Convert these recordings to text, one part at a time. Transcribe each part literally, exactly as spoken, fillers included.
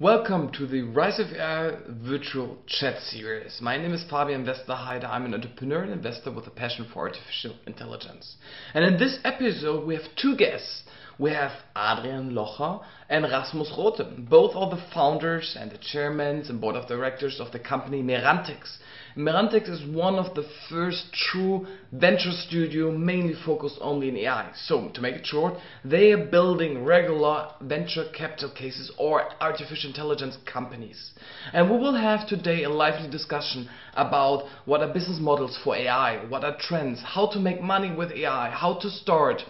Welcome to the Rise of A I virtual chat series. My name is Fabian Westerheide. I'm an entrepreneur and investor with a passion for artificial intelligence. And in this episode we have two guests. We have Adrian Locher and Rasmus Rothe. Both are the founders and the chairmen and board of directors of the company Merantix. Merantix is one of the first true venture studio mainly focused only in A I. So, to make it short, they are building regular venture capital cases or artificial intelligence companies. And we will have today a lively discussion about what are business models for A I, what are trends, how to make money with A I, how to start,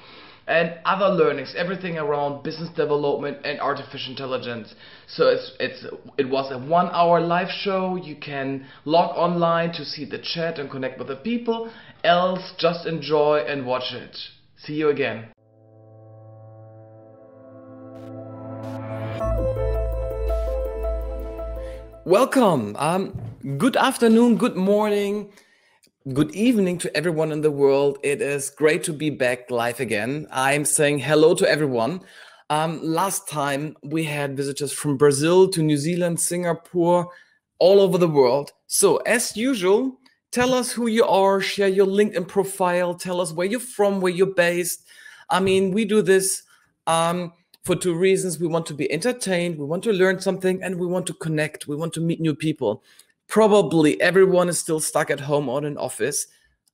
and other learnings, everything around business development and artificial intelligence. So it's it's it was a one-hour live show. You can log online to see the chat and connect with the people. Else, just enjoy and watch it. See you again. Welcome. Um, good afternoon, good morning, good evening to everyone in the world. It is great to be back live again. I'm saying hello to everyone. Um, last time we had visitors from Brazil to New Zealand, Singapore, all over the world. So as usual, tell us who you are, share your LinkedIn profile, tell us where you're from, where you're based. I mean, we do this um, for two reasons. We want to be entertained, we want to learn something, and we want to connect, we want to meet new people. Probably everyone is still stuck at home or in an office.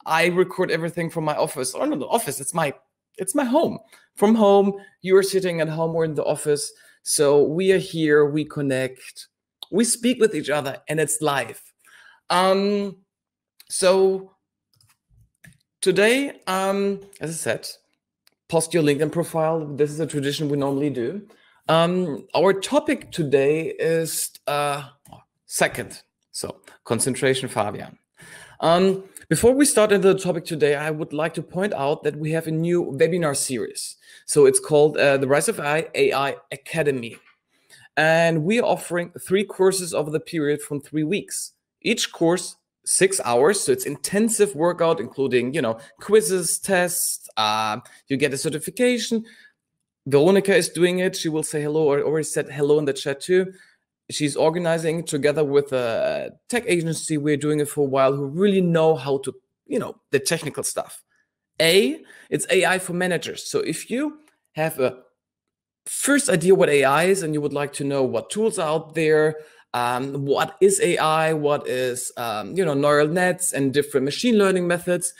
I record everything from my office, or not the office, it's my it's my home. From home, you are sitting at home or in the office. So we are here, we connect, we speak with each other, and it's live. Um, so today, um, as I said, post your LinkedIn profile. This is a tradition we normally do. Um, our topic today is uh, second. So, concentration, Fabian. Um, before we start into the topic today, I would like to point out that we have a new webinar series. So it's called uh, the Rise of A I Academy. And we are offering three courses over the period from three weeks. Each course, six hours. So it's intensive workout, including, you know, quizzes, tests. Uh, you get a certification. Veronika is doing it. She will say hello. I already said hello in the chat too. She's organizing together with a tech agency. We're doing it for a while, who really know how to, you know, the technical stuff. A, it's A I for managers. So if you have a first idea what A I is and you would like to know what tools are out there, um, what is A I, what is, um, you know, neural nets and different machine learning methods,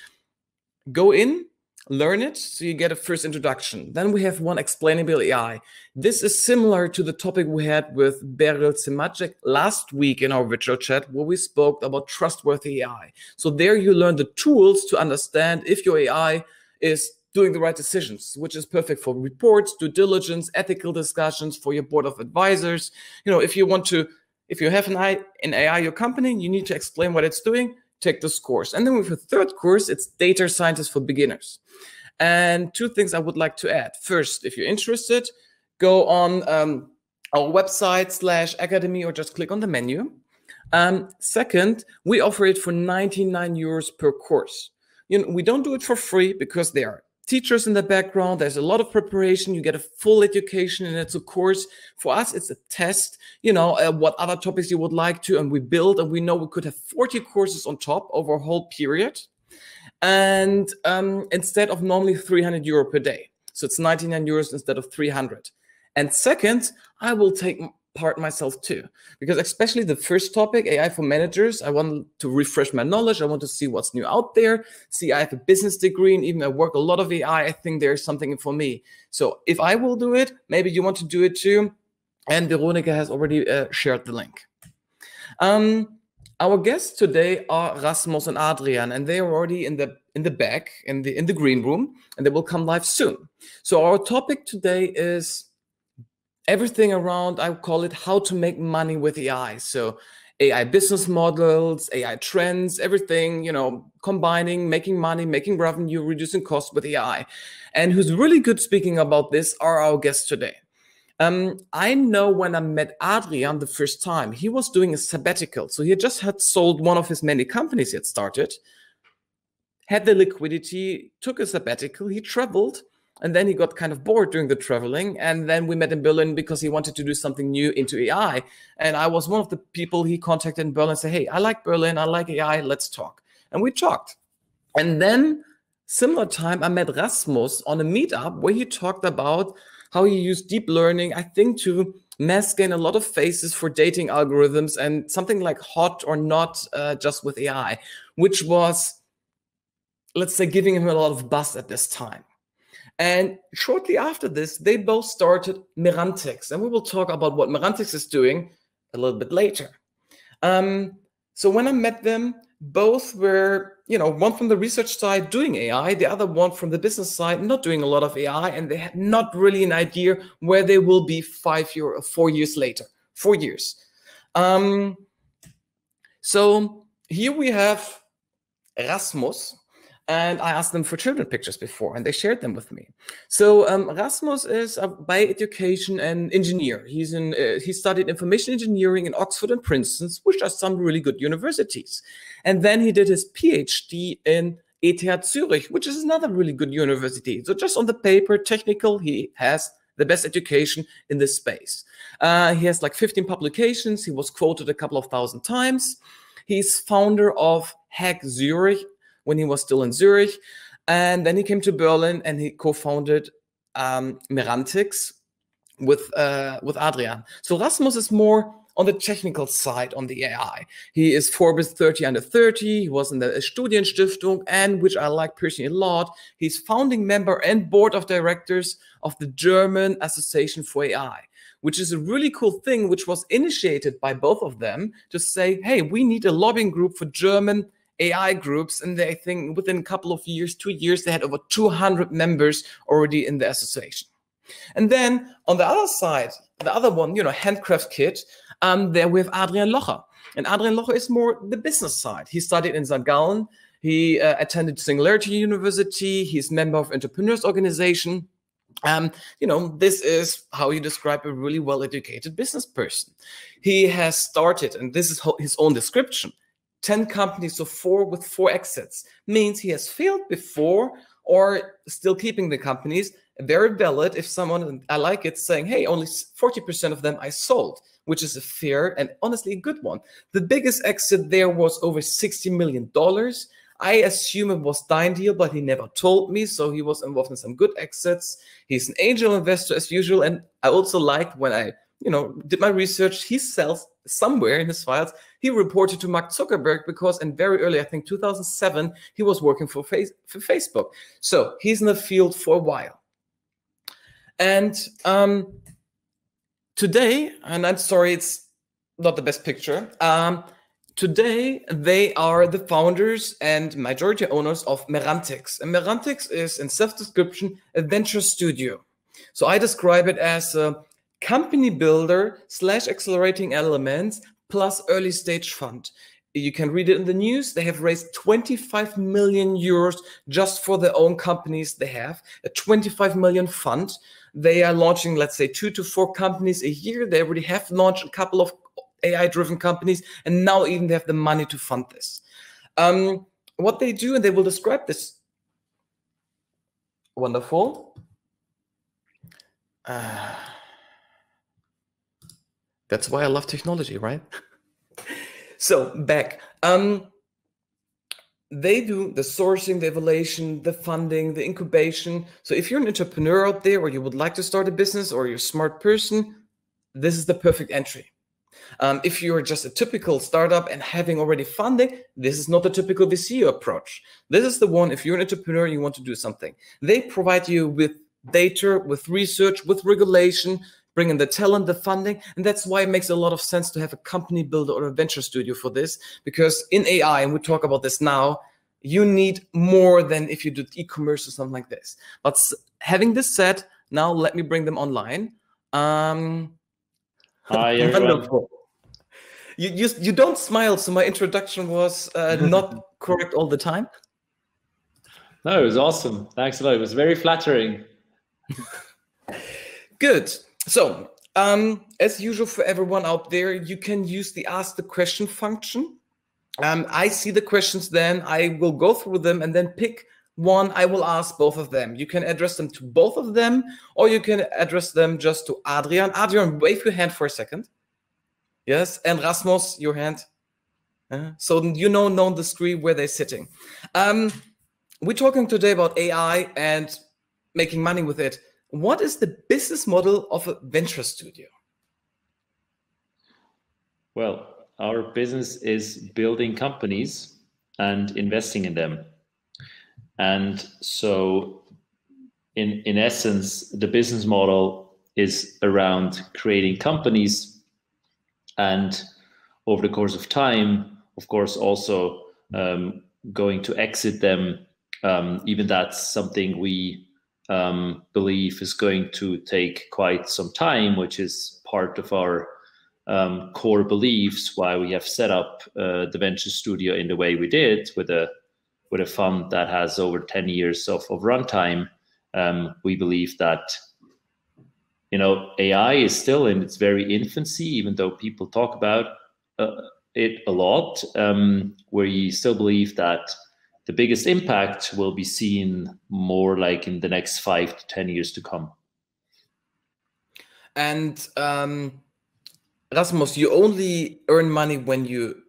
go in, learn it, so you get a first introduction. Then we have one explainable A I. This is similar to the topic we had with Beryl Simacek last week in our virtual chat, where we spoke about trustworthy A I. So there you learn the tools to understand if your A I is doing the right decisions, which is perfect for reports, due diligence, ethical discussions, for your board of advisors. You know, if you want to, if you have an A I in A I your company, you need to explain what it's doing. Take this course. And then with a third course, it's data scientists for beginners. And two things I would like to add. First, if you're interested, go on um, our website slash academy or just click on the menu. Um, second, we offer it for ninety-nine euros per course. You know, we don't do it for free because there are teachers in the background. There's a lot of preparation. You get a full education and it's a course. For us, it's a test, you know, uh, what other topics you would like to, and we build, and we know we could have forty courses on top over a whole period. And um, instead of normally three hundred euro per day. So it's ninety-nine euros instead of three hundred. And second, I will take part myself too, because especially the first topic, A I for managers, I want to refresh my knowledge. I want to see what's new out there. See, I have a business degree and even I work a lot of A I. I think there's something for me. So if I will do it, maybe you want to do it too. And Veronika has already uh, shared the link. Um, our guests today are Rasmus and Adrian, and they are already in the in the back, in the in the green room, and they will come live soon. So our topic today is everything around, I call it, how to make money with A I. So A I business models, A I trends, everything, you know, combining, making money, making revenue, reducing costs with A I. And who's really good speaking about this are our guests today. Um, I know when I met Adrian the first time, he was doing a sabbatical. So he just had sold one of his many companies he had started, had the liquidity, took a sabbatical, he traveled, And then he got kind of bored doing the traveling. And then we met in Berlin because he wanted to do something new into A I. And I was one of the people he contacted in Berlin and said, hey, I like Berlin, I like A I, let's talk. And we talked. And then similar time, I met Rasmus on a meetup where he talked about how he used deep learning, I think, to mask gain a lot of faces for dating algorithms and something like hot or not uh, just with A I, which was, let's say, giving him a lot of buzz at this time. And shortly after this, they both started Merantix. And we will talk about what Merantix is doing a little bit later. Um, so when I met them, both were, you know, one from the research side doing A I, the other one from the business side not doing a lot of A I. And they had not really an idea where they will be five year or four years later, four years. Um, so here we have Rasmus. And I asked them for children pictures before, and they shared them with me. So um, Rasmus is, uh, by education, an engineer. He's in, uh, he studied information engineering in Oxford and Princeton, which are some really good universities. And then he did his PhD in E T H Zürich, which is another really good university. So just on the paper, technical, he has the best education in this space. Uh, he has like fifteen publications. He was quoted a couple of thousand times. He's founder of Hack Zurich, when he was still in Zurich. And then he came to Berlin and he co-founded um, Merantix with, uh, with Adrian. So Rasmus is more on the technical side on the A I. He is Forbes thirty under thirty. He was in the Studienstiftung, and which I like personally a lot. He's founding member and board of directors of the German Association for A I, which is a really cool thing, which was initiated by both of them to say, hey, we need a lobbying group for German A I groups, and they think within a couple of years, two years, they had over two hundred members already in the association. And then on the other side, the other one, you know, handcraft kit, um, there we have Adrian Locher. And Adrian Locher is more the business side. He studied in Saint Gallen. He uh, attended Singularity University. He's member of Entrepreneurs Organization. Um, you know, this is how you describe a really well-educated business person. He has started, and this is his own description, ten companies, so four with four exits, means he has failed before or still keeping the companies. Very valid if someone, I like it, saying, hey, only forty percent of them I sold, which is a fair and honestly a good one. The biggest exit there was over sixty million dollars. I assume it was Dine Deal, but he never told me, so he was involved in some good exits. He's an angel investor as usual, and I also liked when I, you know, did my research, he sells somewhere in his files. He reported to Mark Zuckerberg because in very early, I think two thousand seven, he was working for, face, for Facebook. So he's in the field for a while. And um, today, and I'm sorry, it's not the best picture. Um, today, they are the founders and majority owners of Merantix. And Merantix is, in self-description, a venture studio. So I describe it as a company builder slash accelerating elements plus early stage fund. You can read it in the news. They have raised twenty-five million euros just for their own companies. They have a twenty-five million fund. They are launching, let's say, two to four companies a year. They already have launched a couple of A I-driven companies, and now even they have the money to fund this. Um, what they do, and they will describe this. Wonderful. Uh, That's why I love technology, right? So back, um, they do the sourcing, the evaluation, the funding, the incubation. So if you're an entrepreneur out there, or you would like to start a business, or you're a smart person, this is the perfect entry. Um, if you're just a typical startup and having already funding, this is not the typical V C approach. This is the one, if you're an entrepreneur, you want to do something. They provide you with data, with research, with regulation, bring in the talent, the funding, and that's why it makes a lot of sense to have a company builder or a venture studio for this, because in A I, and we talk about this now, you need more than if you did e-commerce or something like this. But having this said, now let me bring them online. Um, Hi, everyone. You, you, you don't smile, so my introduction was uh, not correct all the time. No, it was awesome. Thanks a lot. It was very flattering. Good. So, um, as usual for everyone out there, you can use the Ask the Question function. Um, I see the questions then, I will go through them and then pick one, I will ask both of them. You can address them to both of them, or you can address them just to Adrian. Adrian, wave your hand for a second. Yes, and Rasmus, your hand. Uh, so you know, know the screen where they're sitting. Um, we're talking today about A I and making money with it. What is the business model of a venture studio? Well, our business is building companies and investing in them. And so in, in essence, the business model is around creating companies, and over the course of time, of course, also um, going to exit them. Um, even that's something we um, believe is going to take quite some time, which is part of our um, core beliefs why we have set up uh, the venture studio in the way we did, with a with a fund that has over ten years of, of runtime. Um, we believe that, you know, A I is still in its very infancy, even though people talk about uh, it a lot. Um, we still believe that the biggest impact will be seen more like in the next five to ten years to come. And um, Rasmus, you only earn money when you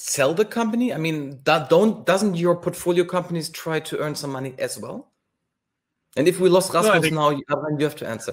sell the company? I mean, that don't doesn't your portfolio companies try to earn some money as well? And if we lost Rasmus no, think, now, you have to answer.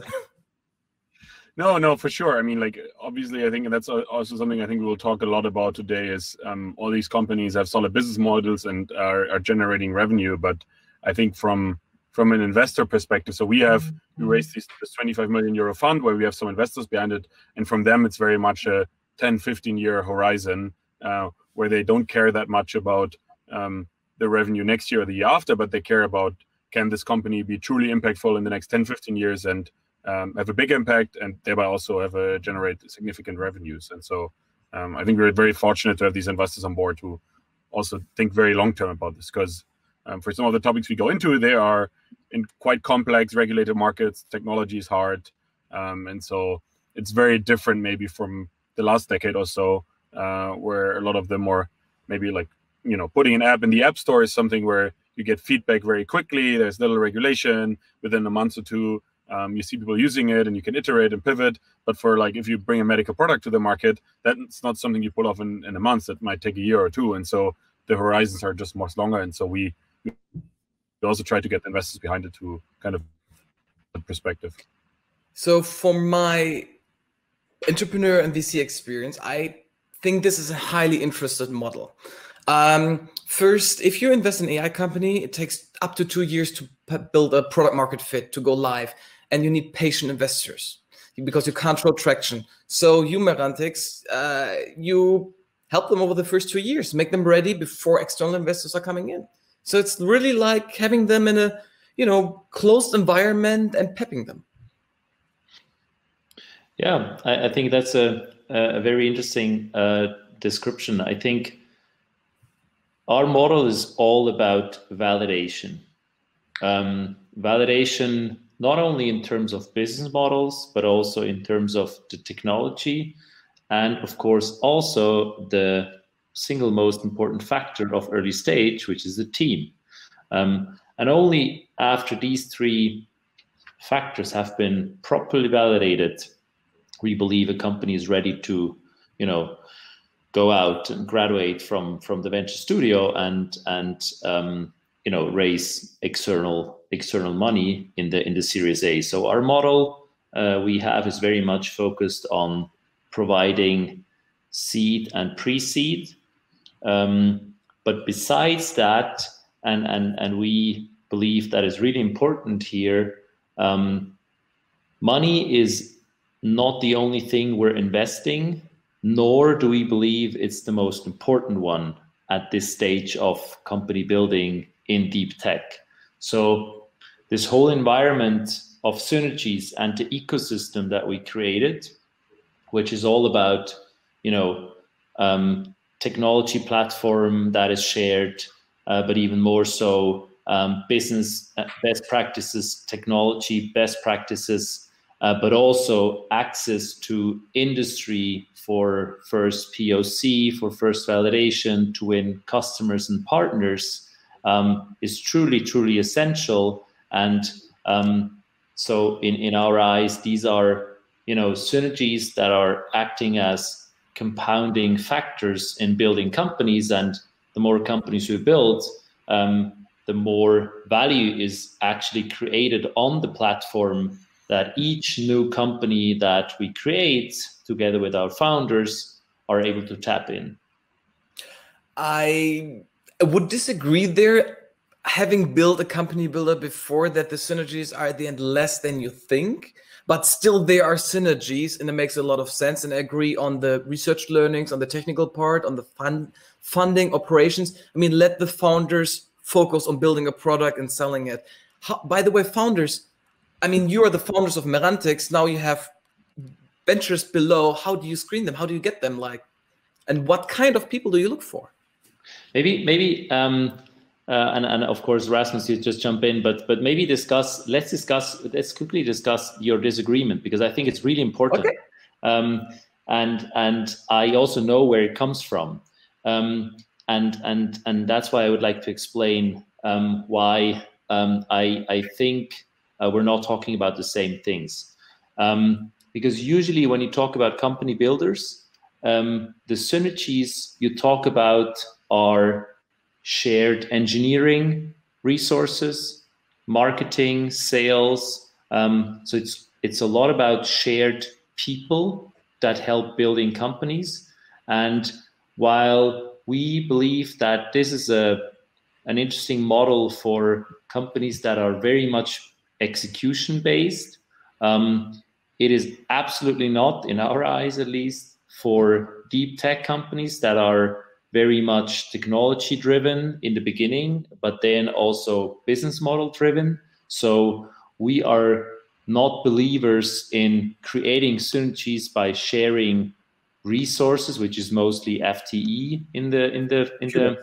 No, no, for sure. I mean, like, obviously, I think that's also something I think we will talk a lot about today is um, all these companies have solid business models and are, are generating revenue. But I think from from an investor perspective, so we have mm-hmm. we raised this twenty-five million euro fund where we have some investors behind it. And from them, it's very much a ten, fifteen year horizon, Uh, where they don't care that much about um, the revenue next year or the year after, but they care about, can this company be truly impactful in the next ten, fifteen years and um, have a big impact and thereby also have a, generate significant revenues. And so um, I think we're very fortunate to have these investors on board who also think very long-term about this, because um, for some of the topics we go into, they are in quite complex regulated markets, technology is hard. Um, and so it's very different maybe from the last decade or so, Uh, where a lot of the more maybe like, you know, putting an app in the app store is something where you get feedback very quickly. There's little regulation within a month or two. Um, you see people using it and you can iterate and pivot. But for like, if you bring a medical product to the market, that's not something you pull off in, in a month. That might take a year or two. And so the horizons are just much longer. And so we, we also try to get the investors behind it to kind of perspective. So for my entrepreneur and V C experience, I think this is a highly interested model. Um, first, if you invest in an A I company, it takes up to two years to build a product market fit to go live, and you need patient investors because you can't show traction. So you, Merantix, uh, you help them over the first two years, make them ready before external investors are coming in. So it's really like having them in a, you know, closed environment and pepping them. Yeah, I, I think that's a Uh, a very interesting uh, description. I think our model is all about validation. Um, validation, not only in terms of business models, but also in terms of the technology. And of course, also the single most important factor of early stage, which is the team. Um, and only after these three factors have been properly validated, we believe a company is ready to, you know, go out and graduate from from the venture studio and and um, you know, raise external external money in the in the Series A. So our model uh, we have is very much focused on providing seed and pre-seed. Um, but besides that, and and and we believe that is really important here. Um, money is not the only thing we're investing, nor do we believe it's the most important one at this stage of company building in deep tech. So this whole environment of synergies and the ecosystem that we created, which is all about, you know, um, technology platform that is shared, uh, but even more so um, business best practices, technology best practices, Uh, but also access to industry for first P O C, for first validation, to win customers and partners. um, is truly, truly essential. And um, so in, in our eyes, these are, you know, synergies that are acting as compounding factors in building companies. And the more companies we build, um, the more value is actually created on the platform that each new company that we create together with our founders are able to tap in. I would disagree there. Having built a company builder before that, the synergies are at the end less than you think, but still there are synergies, and it makes a lot of sense. And I agree on the research learnings, on the technical part, on the fund, funding operations. I mean, let the founders focus on building a product and selling it. How, by the way, founders, I mean, you are the founders of Merantix. Now you have ventures below. How do you screen them? How do you get them? Like, and what kind of people do you look for? Maybe, maybe, um, uh, and and of course, Rasmus, you just jump in, but but maybe discuss. Let's discuss. Let's quickly discuss your disagreement, because I think it's really important. Okay. Um, and and I also know where it comes from. Um, and and and that's why I would like to explain um, why um, I I think uh, we're not talking about the same things. Um, because usually when you talk about company builders, um, the synergies you talk about are shared engineering resources, marketing, sales. Um, so it's it's a lot about shared people that help building companies. And while we believe that this is a an interesting model for companies that are very much execution based, um, it is absolutely not, in our eyes at least, for deep tech companies that are very much technology driven in the beginning, but then also business model driven. So we are not believers in creating synergies by sharing resources, which is mostly F T E in the in the in sure. the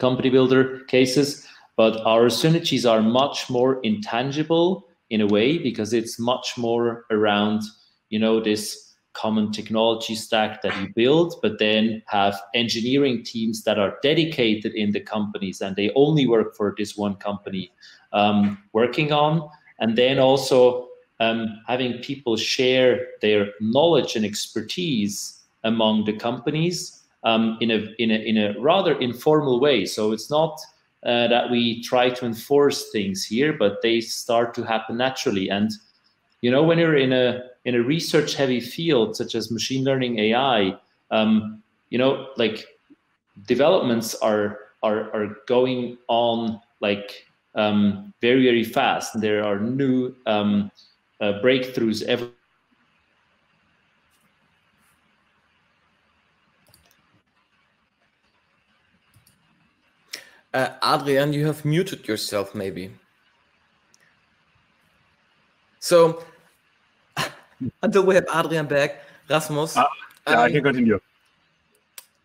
company builder cases. But our synergies are much more intangible in a way, because it's much more around, you know, this common technology stack that you build, but then have engineering teams that are dedicated in the companies and they only work for this one company um, working on. And then also um, having people share their knowledge and expertise among the companies um, in, a, in, a, in a rather informal way. So it's not uh, that we try to enforce things here, but they start to happen naturally. And you know, when you're in a in a research heavy field such as machine learning, A I, um, you know, like developments are are are going on like um, very very fast. There are new um, uh, breakthroughs every. Uh, Adrian, you have muted yourself, maybe. So. Until we have Adrian back, Rasmus. Ah, yeah, um, I can continue.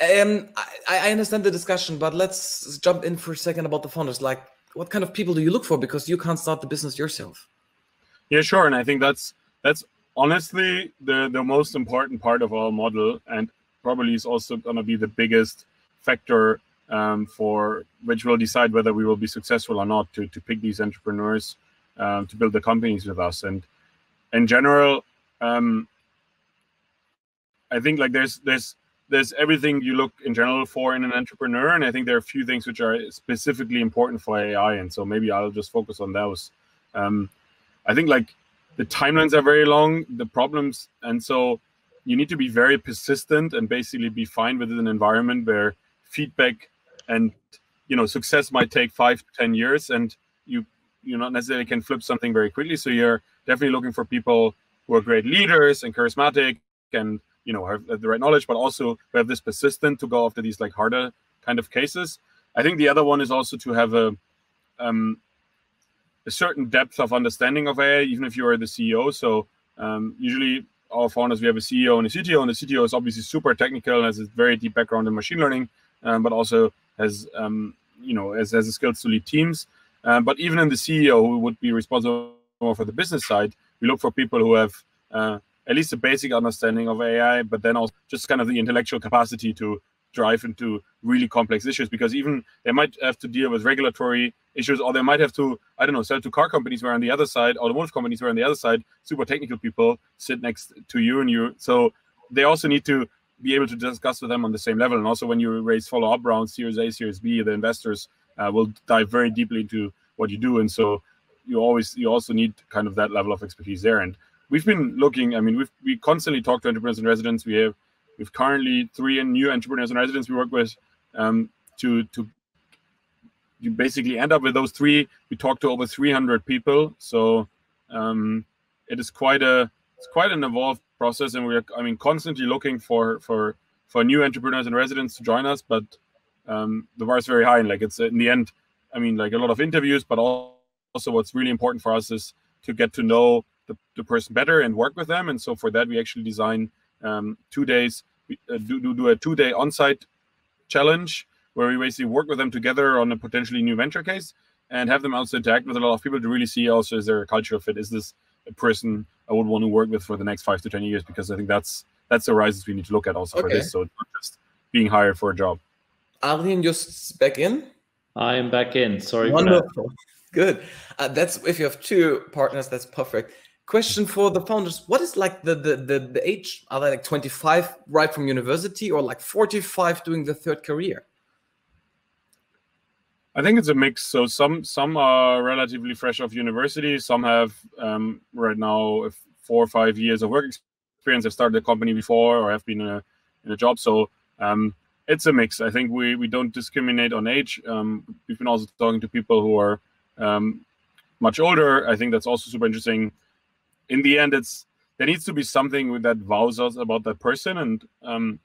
Um, I, I understand the discussion, but let's jump in for a second about the founders. Like, what kind of people do you look for? Because you can't start the business yourself. Yeah, sure. And I think that's that's honestly the, the most important part of our model, and probably is also going to be the biggest factor um, for which will decide whether we will be successful or not, to, to pick these entrepreneurs um, to build the companies with us. And in general, Um, I think like there's there's there's everything you look in general for in an entrepreneur, and I think there are a few things which are specifically important for A I, and so maybe I'll just focus on those. Um, I think like the timelines are very long, the problems, and so you need to be very persistent and basically be fine with an environment where feedback and you know success might take five to ten years, and you you not necessarily can flip something very quickly. So you're definitely looking for people who are great leaders and charismatic and, you know, have the right knowledge, but also who have this persistence to go after these like harder kind of cases. I think the other one is also to have a, um, a certain depth of understanding of A I, even if you are the C E O. So um, usually our founders, we have a C E O and a C T O, and the C T O is obviously super technical and has a very deep background in machine learning, um, but also has, um, you know, has, has the skills to lead teams. Um, but even in the C E O, who would be responsible more for the business side, we look for people who have uh, at least a basic understanding of A I, but then also just kind of the intellectual capacity to drive into really complex issues, because even they might have to deal with regulatory issues, or they might have to, I don't know, sell to car companies where on the other side, automotive companies where on the other side, super technical people sit next to you and you. So they also need to be able to discuss with them on the same level. And also when you raise follow-up rounds, Series A, Series B, the investors uh, will dive very deeply into what you do. And so you always, you also need kind of that level of expertise there. And we've been looking, I mean, we've, we constantly talk to entrepreneurs in residence. We have, we've currently three new entrepreneurs in residence we work with um, to, to you basically end up with those three. We talk to over three hundred people. So um, it is quite a, it's quite an evolved process, and we're, I mean, constantly looking for, for, for new entrepreneurs and residents to join us, but um, the bar is very high. And like, it's in the end, I mean, like a lot of interviews, but also what's really important for us is to get to know the, the person better and work with them. And so for that, we actually design um, two days, we, uh, do, do, do a two day on-site challenge where we basically work with them together on a potentially new venture case and have them also interact with a lot of people to really see also, is there a cultural fit? Is this a person I would want to work with for the next five to ten years, because I think that's that's the horizons we need to look at also okay. for this. So it's not just being hired for a job. Adrian, just back in. I am back in. Sorry. Wonderful. Good. Uh, that's if you have two partners, that's perfect. Question for the founders: what is like the the the, the age? Are they like twenty-five right from university, or like forty-five doing the third career? I think it's a mix. So some some are relatively fresh off university. Some have um, right now four or five years of work experience. Have started a company before or have been in a, in a job. So um, it's a mix. I think we, we don't discriminate on age. Um, we've been also talking to people who are um, much older. I think that's also super interesting. In the end, it's there needs to be something that wows us about that person. And um,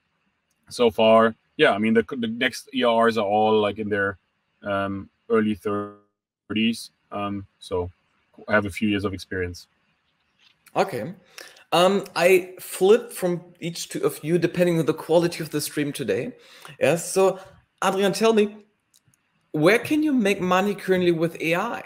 so far, yeah, I mean, the, the next E R Rs are all like in their um early thirties, um so I have a few years of experience. Okay. um I flip from each two of you depending on the quality of the stream today. Yes. Yeah, so Adrian, tell me, where can you make money currently with A I?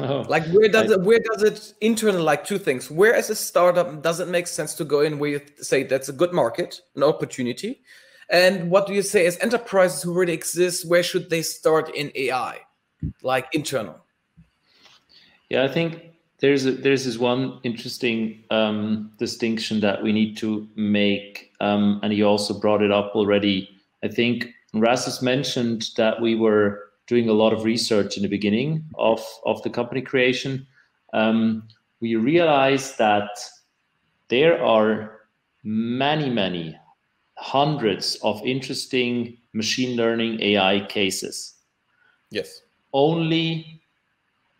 Oh, like where does I... it where does it internal, like two things, where as a startup does it make sense to go in, where you say that's a good market, an opportunity? And what do you say as enterprises who already exist, where should they start in A I, like internal? Yeah, I think there's a, there's this one interesting um, distinction that we need to make, um, and you also brought it up already. I think Rasmus mentioned that we were doing a lot of research in the beginning of, of the company creation. Um, we realized that there are many, many hundreds of interesting machine learning A I cases. Yes. Only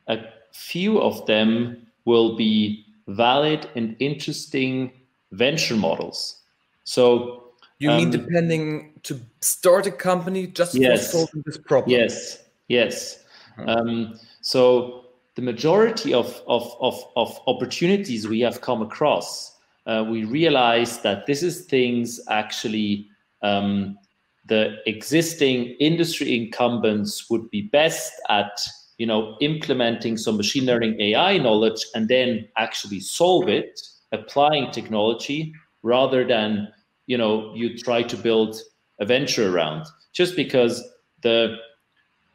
a few of them will be valid and interesting venture models. So you um, mean depending to start a company just yes, for solving this problem? Yes, yes. Mm-hmm. um, so the majority of, of, of, of opportunities we have come across, Uh, we realized that this is things actually um, the existing industry incumbents would be best at, you know, implementing some machine learning A I knowledge and then actually solve it, applying technology, rather than, you know, you try to build a venture around, just because the,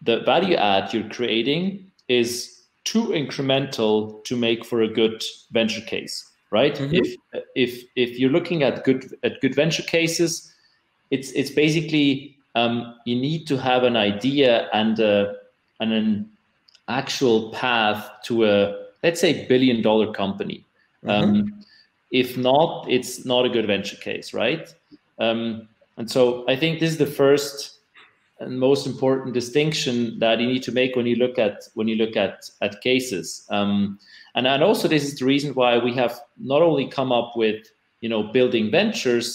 the value add you're creating is too incremental to make for a good venture case. Right? Mm-hmm. If if if you're looking at good at good venture cases, it's it's basically um, you need to have an idea and a, and an actual path to a, let's say, billion dollar company. Mm-hmm. Um, if not, it's not a good venture case, right? Um, and so I think this is the first and most important distinction that you need to make when you look at when you look at at cases. Um, And, and also, this is the reason why we have not only come up with, you know, building ventures,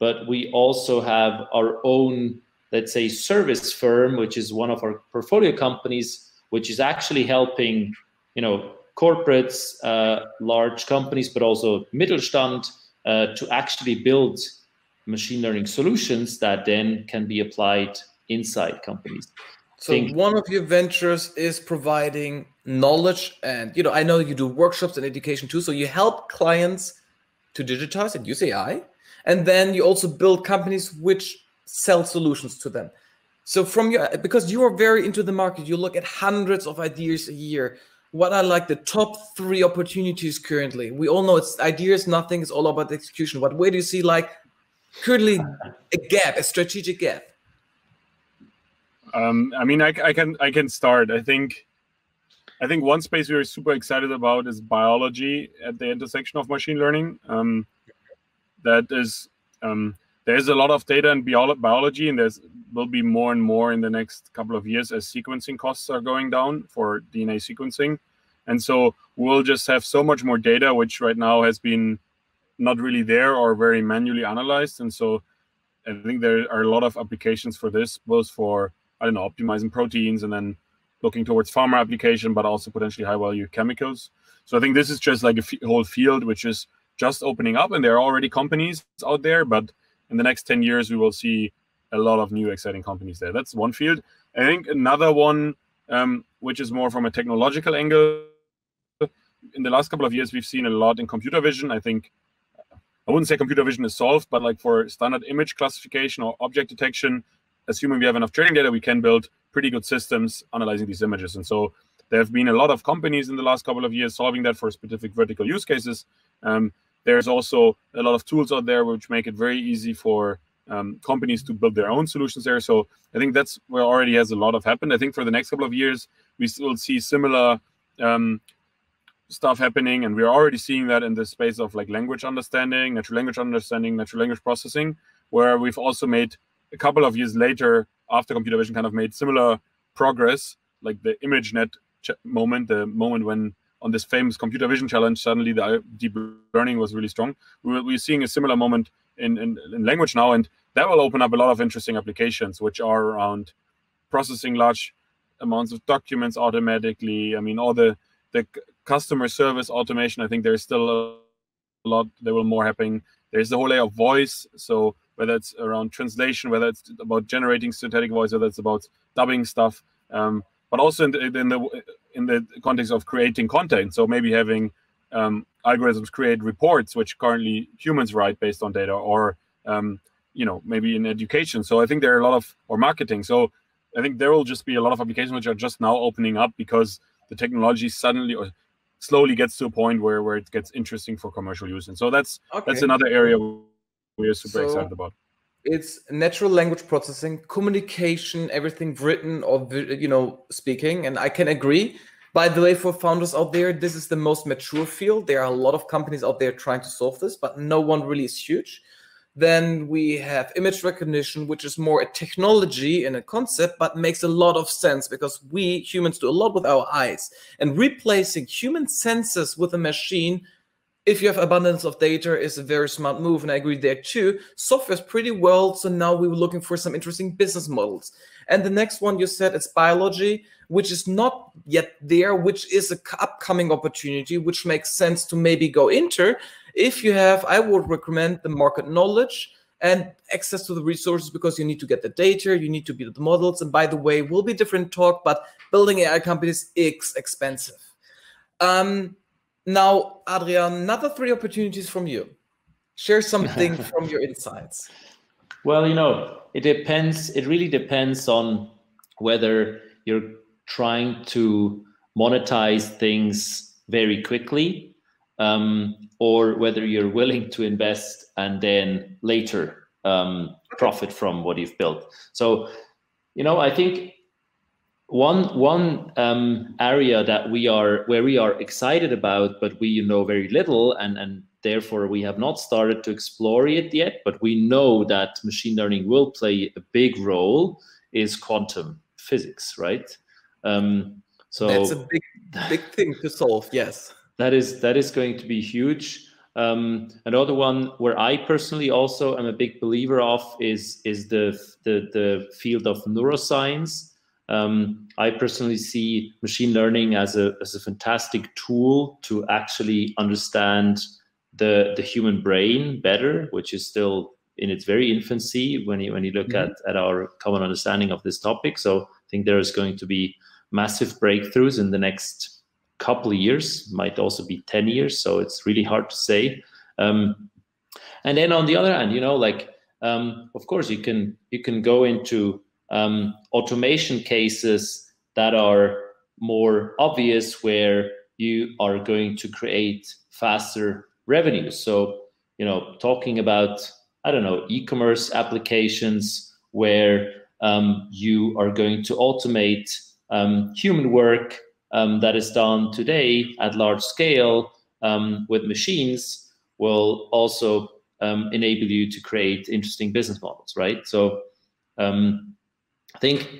but we also have our own, let's say, service firm, which is one of our portfolio companies, which is actually helping, you know, corporates, uh, large companies, but also Mittelstand, uh, to actually build machine learning solutions that then can be applied inside companies. So Think. one of your ventures is providing knowledge, and, you know, I know you do workshops and education too. So you help clients to digitize and use A I, And then you also build companies which sell solutions to them. So from your, because you are very into the market, you look at hundreds of ideas a year. What are like the top three opportunities currently? We all know it's ideas, nothing, it's all about execution. But where do you see like currently a gap, a strategic gap? Um, I mean, I, I can I can start. I think I think one space we are super excited about is biology at the intersection of machine learning. Um, that is, um, there's a lot of data in bio biology, and there's will be more and more in the next couple of years as sequencing costs are going down for D N A sequencing. And so we'll just have so much more data, which right now has been not really there or very manually analyzed. And so I think there are a lot of applications for this, both for, I don't know, optimizing proteins and then looking towards pharma application, but also potentially high value chemicals. So I think this is just like a f whole field, which is just opening up, and there are already companies out there, but in the next ten years, we will see a lot of new exciting companies there. That's one field. I think another one, um, which is more from a technological angle, in the last couple of years, we've seen a lot in computer vision. I think, I wouldn't say computer vision is solved, but like for standard image classification or object detection, assuming we have enough training data, we can build pretty good systems analyzing these images. And so there have been a lot of companies in the last couple of years solving that for specific vertical use cases. Um, there's also a lot of tools out there which make it very easy for um, companies to build their own solutions there. So I think that's where already has a lot of happened. I think for the next couple of years, we still see similar um, stuff happening. And we're already seeing that in the space of like language understanding, natural language understanding, natural language processing, where we've also made a couple of years later, after computer vision, kind of made similar progress, like the ImageNet moment, the moment when on this famous computer vision challenge, suddenly the deep learning was really strong. We're, we're seeing a similar moment in, in, in language now, and that will open up a lot of interesting applications, which are around processing large amounts of documents automatically. I mean, all the, the customer service automation, I think there's still a lot, there will more happening. There's the whole layer of voice. So whether it's around translation, whether it's about generating synthetic voice, whether it's about dubbing stuff, um, but also in the, in the in the context of creating content. So maybe having um, algorithms create reports, which currently humans write based on data, or um, you know, maybe in education. So I think there are a lot of, or marketing. So I think there will just be a lot of applications which are just now opening up because the technology suddenly or slowly gets to a point where where it gets interesting for commercial use. And so that's okay. That's another area we are super so, excited about. It's natural language processing, communication, everything written or, you know, speaking. And I can agree. By the way, for founders out there, this is the most mature field. There are a lot of companies out there trying to solve this, but no one really is huge. Then we have image recognition, which is more a technology and a concept, but makes a lot of sense because we humans do a lot with our eyes. And replacing human senses with a machine, if you have abundance of data, is a very smart move, and I agree there too. Software is pretty well, so now we were looking for some interesting business models. And the next one you said it's biology, which is not yet there, which is an upcoming opportunity, which makes sense to maybe go into. If you have, I would recommend the market knowledge and access to the resources because you need to get the data, you need to build the models. And by the way, will be different talk, but building A I companies is expensive. Um, Now, Adrian, another three opportunities from you. Share something from your insights. Well, you know, it depends. It really depends on whether you're trying to monetize things very quickly um, or whether you're willing to invest and then later um, profit from what you've built. So, you know, I think One one um, area that we are where we are excited about, but we you know very little, and and therefore we have not started to explore it yet. But we know that machine learning will play a big role is quantum physics, right? Um, so that's a big big thing to solve. Yes, that is that is going to be huge. Um, another one where I personally also am a big believer of is is the the the field of neuroscience. Um, I personally see machine learning as a, as a fantastic tool to actually understand the, the human brain better, which is still in its very infancy when you, when you look mm-hmm. at, at our common understanding of this topic. So I think there is going to be massive breakthroughs in the next couple of years, might also be ten years. So it's really hard to say. Um, And then on the other hand, you know, like, um, of course, you can you can go into um, automation cases that are more obvious, where you are going to create faster revenues. So, you know, talking about, I don't know, e-commerce applications where um, you are going to automate um, human work um, that is done today at large scale um, with machines, will also um, enable you to create interesting business models, right? So um, I think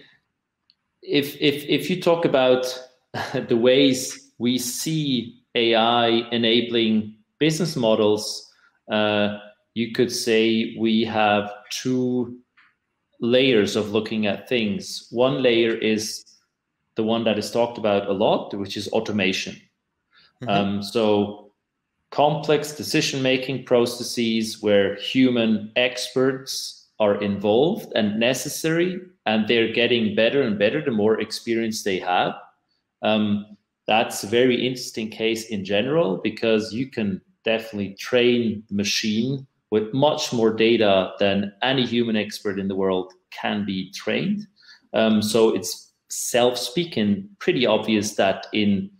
if, if, if you talk about the ways we see A I enabling business models, uh, you could say we have two layers of looking at things. One layer is the one that is talked about a lot, which is automation. Mm-hmm. Um, so complex decision-making processes where human experts are involved and necessary, and they're getting better and better the more experience they have. Um, that's a very interesting case in general, because you can definitely train the machine with much more data than any human expert in the world can be trained. Um, so it's self-speaking, pretty obvious that in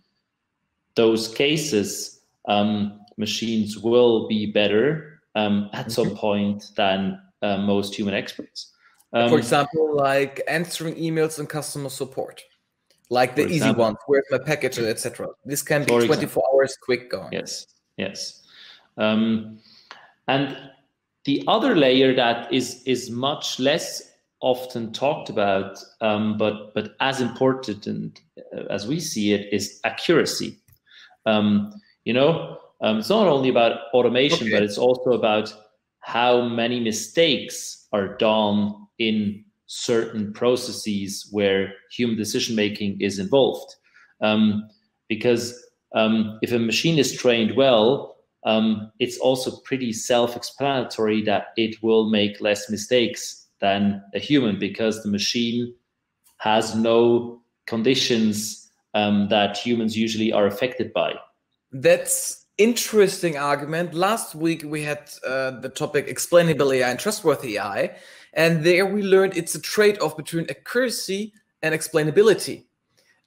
those cases, um, machines will be better um, at some point than uh, most human experts. Um, For example, like answering emails and customer support, like the easy one, where's my package, et cetera. This can be twenty-four hours quick going. Yes, yes. Um, And the other layer that is, is much less often talked about, um, but, but as important and uh, as we see it, is accuracy. Um, you know, um, it's not only about automation, okay, but it's also about how many mistakes are done in certain processes where human decision-making is involved. Um, because um, if a machine is trained well, Um, it's also pretty self-explanatory that it will make less mistakes than a human, because the machine has no conditions um, that humans usually are affected by. That's interesting argument. Last week we had uh, the topic explainable A I and trustworthy A I, and there we learned it's a trade-off between accuracy and explainability.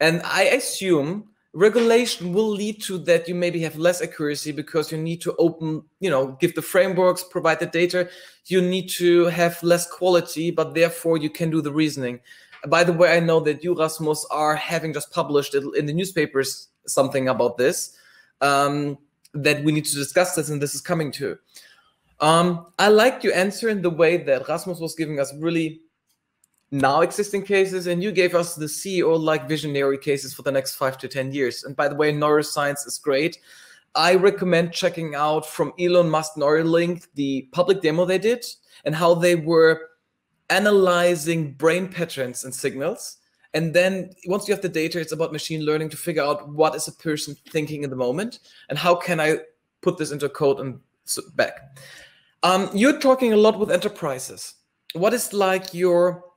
And I assume regulation will lead to that you maybe have less accuracy, because you need to open, you know, give the frameworks, provide the data. You need to have less quality, but therefore you can do the reasoning. By the way, I know that you, Rasmus, are having just published in the newspapers something about this, um, that we need to discuss this, and this is coming too. Um, I liked your answer in the way that Rasmus was giving us really now existing cases, and you gave us the C E O-like visionary cases for the next five to ten years. And by the way, neuroscience is great. I recommend checking out from Elon Musk Neuralink, the public demo they did, and how they were analyzing brain patterns and signals. And then once you have the data, it's about machine learning to figure out what is a person thinking in the moment, and how can I put this into code and back. Um, you're talking a lot with enterprises. What is like your...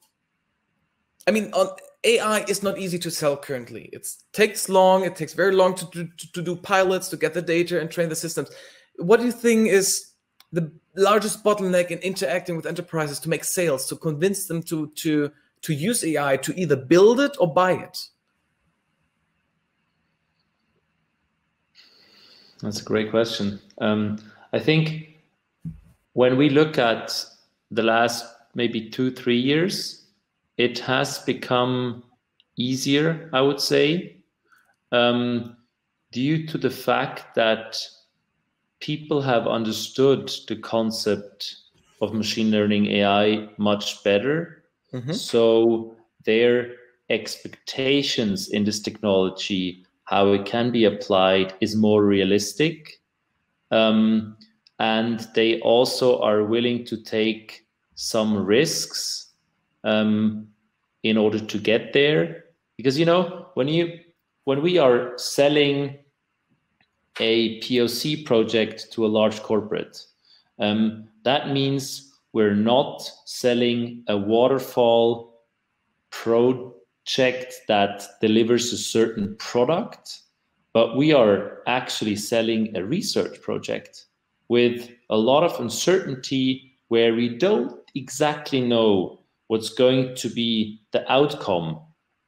I mean, A I is not easy to sell currently. It takes long, it takes very long to do, to do pilots, to get the data and train the systems. What do you think is the largest bottleneck in interacting with enterprises to make sales, to convince them to, to, to use A I, to either build it or buy it? That's a great question. Um, I think when we look at the last maybe two, three years, it has become easier, I would say, um, due to the fact that people have understood the concept of machine learning A I much better. Mm-hmm. So their expectations in this technology, how it can be applied, is more realistic. Um, and they also are willing to take some risks Um, in order to get there, because you know, when you when we are selling a P O C project to a large corporate, um, that means we're not selling a waterfall project that delivers a certain product, but we are actually selling a research project with a lot of uncertainty where we don't exactly know what's going to be the outcome.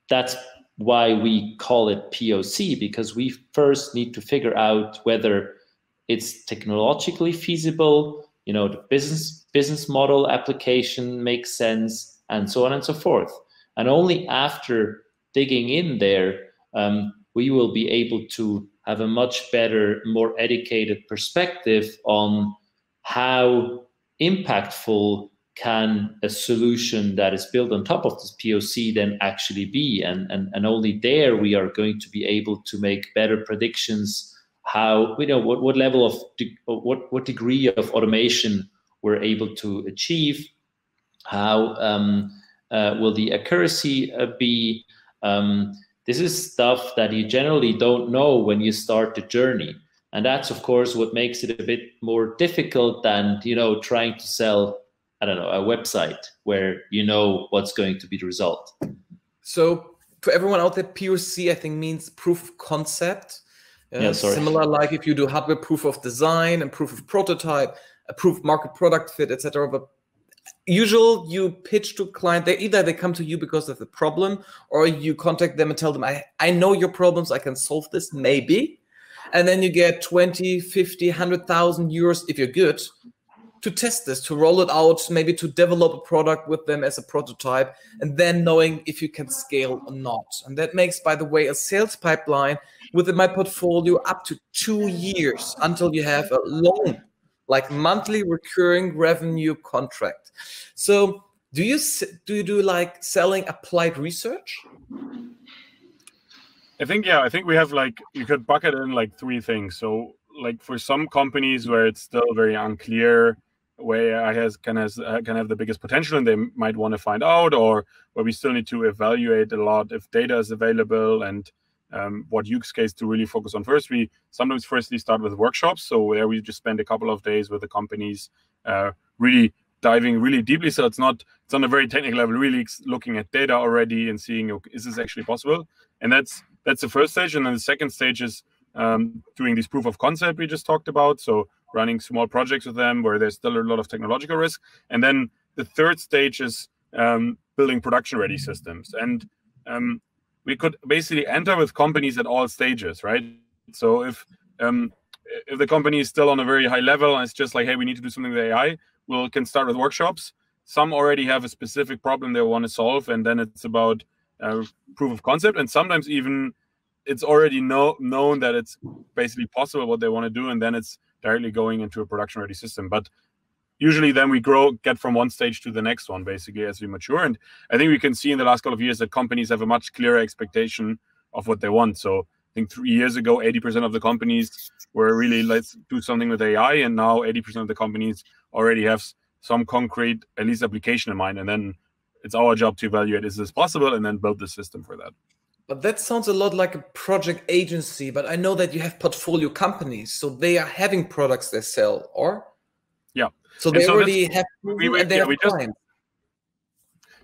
That's why we call it P O C, because we first need to figure out whether it's technologically feasible, you know, the business business model application makes sense, and so on and so forth. And only after digging in there, um, we will be able to have a much better, more educated perspective on how impactful can a solution that is built on top of this P O C then actually be. And, and, and only there we are going to be able to make better predictions how, you know, what, what level of, de what, what degree of automation we're able to achieve, how um, uh, will the accuracy uh, be. Um, this is stuff that you generally don't know when you start the journey. And that's, of course, what makes it a bit more difficult than, you know, trying to sell, I don't know, a website where you know what's going to be the result. So to everyone out there, P O C, I think, means proof of concept. Uh, yeah, sorry. Similar, like if you do hardware proof of design and proof of prototype, a proof of market product fit, et cetera. But usual, you pitch to client, they either they come to you because of the problem, or you contact them and tell them, I, I know your problems, I can solve this, maybe. And then you get twenty, fifty, one hundred thousand euros, if you're good, to test this, to roll it out, maybe to develop a product with them as a prototype, and then knowing if you can scale or not. And that makes, by the way, a sales pipeline within my portfolio up to two years until you have a long, like monthly recurring revenue contract. So do you do, you do like selling applied research? I think, yeah, I think we have like, you could bucket in like three things. So like for some companies where it's still very unclear, where I has can has uh, can have the biggest potential and they might want to find out, or where we still need to evaluate a lot if data is available and um, what use case to really focus on first. We sometimes firstly start with workshops, so where we just spend a couple of days with the companies, uh, really diving really deeply. So it's not it's on a very technical level, really looking at data already and seeing, okay, is this actually possible? And that's that's the first stage. And then the second stage is um doing this proof of concept we just talked about, so running small projects with them where there's still a lot of technological risk. And then the third stage is um building production ready systems. And um we could basically enter with companies at all stages, right? So if um if the company is still on a very high level and it's just like, hey, we need to do something with A I, we'll can start with workshops. Some already have a specific problem they want to solve, and then it's about uh, proof of concept. And sometimes even it's already know, known that it's basically possible what they want to do, and then it's directly going into a production-ready system. But usually then we grow, get from one stage to the next one, basically, as we mature. And I think we can see in the last couple of years that companies have a much clearer expectation of what they want. So I think three years ago, eighty percent of the companies were really, let's do something with A I, and now eighty percent of the companies already have some concrete, at least application in mind. And then it's our job to evaluate, is this possible, and then build the system for that. But that sounds a lot like a project agency, but I know that you have portfolio companies, so they are having products they sell, or? Yeah. So they so already have, we, we, and they yeah, have we just,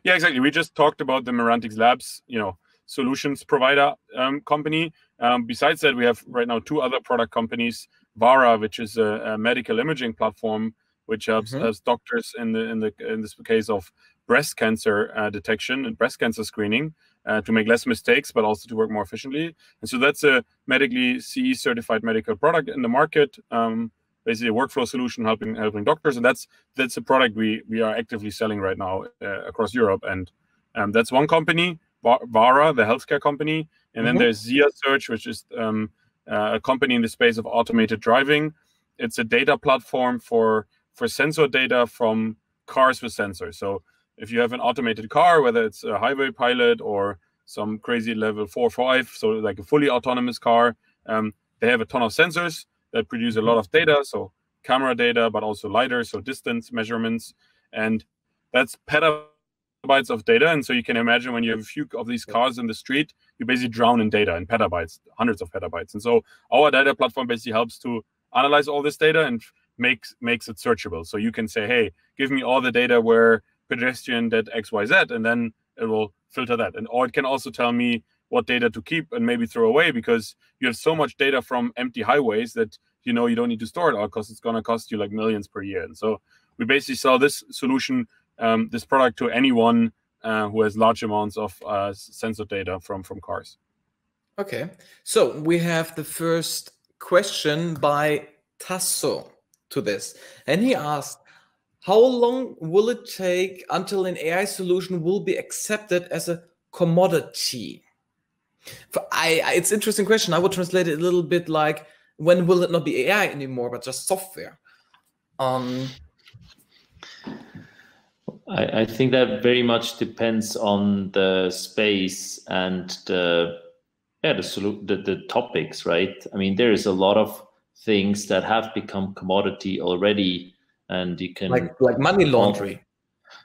yeah, exactly. We just talked about the Merantix Labs, you know, solutions provider um, company. Um, besides that, we have right now two other product companies, Vara, which is a, a medical imaging platform, which helps, mm-hmm. helps doctors in, the, in, the, in this case of breast cancer uh, detection and breast cancer screening. Uh, to make less mistakes, but also to work more efficiently. And so that's a medically C E certified medical product in the market, um, basically a workflow solution helping helping doctors. And that's that's a product we we are actively selling right now uh, across Europe. And um, that's one company, Vara, the healthcare company. And then mm-hmm. there's Zia Search, which is um, uh, a company in the space of automated driving. It's a data platform for for sensor data from cars with sensors. So if you have an automated car, whether it's a highway pilot or some crazy level four or five, so like a fully autonomous car, um, they have a ton of sensors that produce a lot of data. So camera data, but also LiDAR, so distance measurements. And that's petabytes of data. And so you can imagine when you have a few of these cars in the street, you basically drown in data, in petabytes, hundreds of petabytes. And so our data platform basically helps to analyze all this data and makes, makes it searchable. So you can say, hey, give me all the data where pedestrian that X Y Z, and then it will filter that. And or it can also tell me what data to keep and maybe throw away, because you have so much data from empty highways that you know, you don't need to store it all because it's going to cost you like millions per year. And so we basically sell this solution, um, this product to anyone uh, who has large amounts of uh, sensor data from, from cars. Okay. So we have the first question by Tasso to this. And he asked, how long will it take until an A I solution will be accepted as a commodity? For I, I, it's an interesting question. I would translate it a little bit like, when will it not be A I anymore, but just software? Um, I, I think that very much depends on the space and the, yeah, the, the, the topics, right? I mean, there is a lot of things that have become commodity already, and you can... Like, like money laundering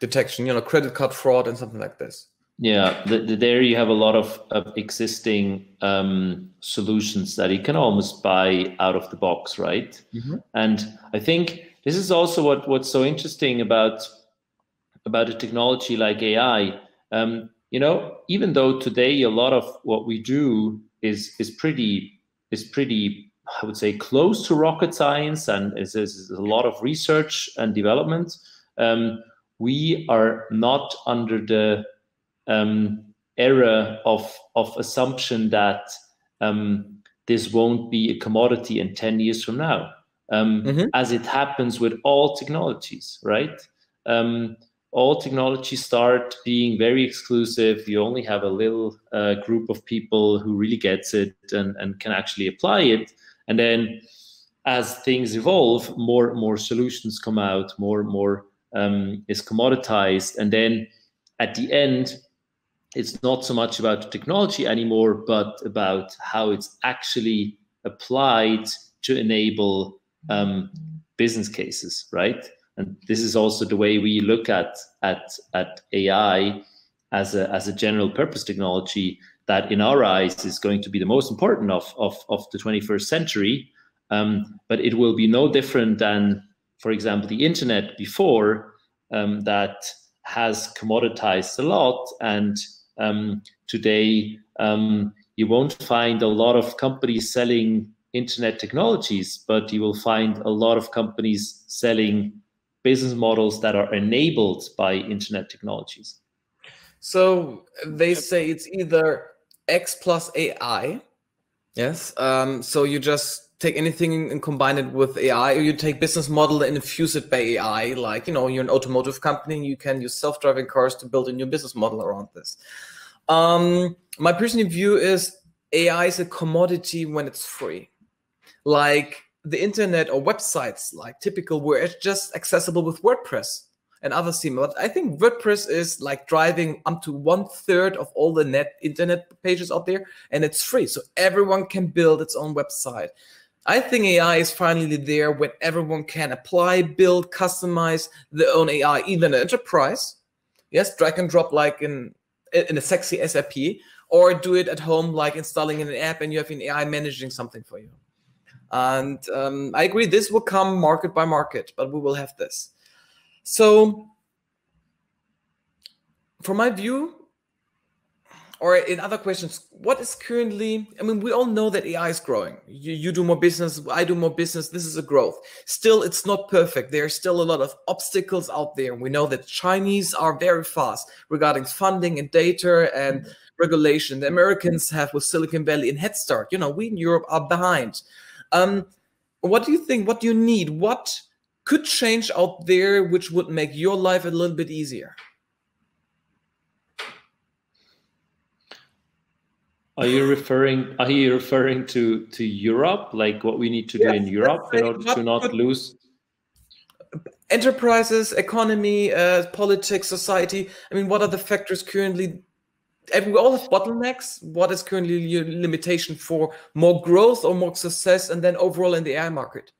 detection, you know, credit card fraud and something like this. Yeah, the, the, there you have a lot of, of existing um, solutions that you can almost buy out of the box, right? Mm-hmm. And I think this is also what, what's so interesting about, about a technology like A I. Um, you know, even though today a lot of what we do is, is, pretty, is pretty, I would say, close to rocket science, and is, is a lot of research and development, um, we are not under the... Um, era of of assumption that um, this won't be a commodity in ten years from now, um, mm-hmm. as it happens with all technologies, right? Um, all technologies start being very exclusive. You only have a little uh, group of people who really gets it and, and can actually apply it. And then as things evolve, more more solutions come out, more more um, is commoditized. And then at the end, it's not so much about the technology anymore, but about how it's actually applied to enable um, business cases, right? And this is also the way we look at at at A I as a as a general purpose technology that, in our eyes, is going to be the most important of of, of the twenty-first century. Um, but it will be no different than, for example, the internet before um, that has commoditized a lot, and um, today um, you won't find a lot of companies selling internet technologies, but you will find a lot of companies selling business models that are enabled by internet technologies. So they say it's either X plus A I, yes? Um, so you just take anything and combine it with A I, or you take business model and infuse it by A I. Like, you know, you're an automotive company and you can use self-driving cars to build a new business model around this. Um, my personal view is A I is a commodity when it's free. Like the internet or websites, like typical, where it's just accessible with WordPress and other similar. But I think WordPress is like driving up to one third of all the net internet pages out there, and it's free. So everyone can build its own website. I think A I is finally there when everyone can apply, build, customize their own A I, even an enterprise. Yes, drag and drop like in, in a sexy S A P, or do it at home, like installing an app and you have an A I managing something for you. And um, I agree, this will come market by market, but we will have this. So from my view, or in other questions, what is currently, I mean, we all know that A I is growing. You, you do more business, I do more business. This is a growth. Still, it's not perfect. There are still a lot of obstacles out there. We know that Chinese are very fast regarding funding and data and mm-hmm. regulation. The Americans have with Silicon Valley and Head Start. You know, we in Europe are behind. Um, what do you think, what do you need? What could change out there which would make your life a little bit easier? Are you referring? Are you referring to to Europe, like what we need to yes, do in Europe in order to not lose enterprises, economy, uh, politics, society? I mean, what are the factors currently? We all have bottlenecks. What is currently your limitation for more growth or more success, and then overall in the A I market?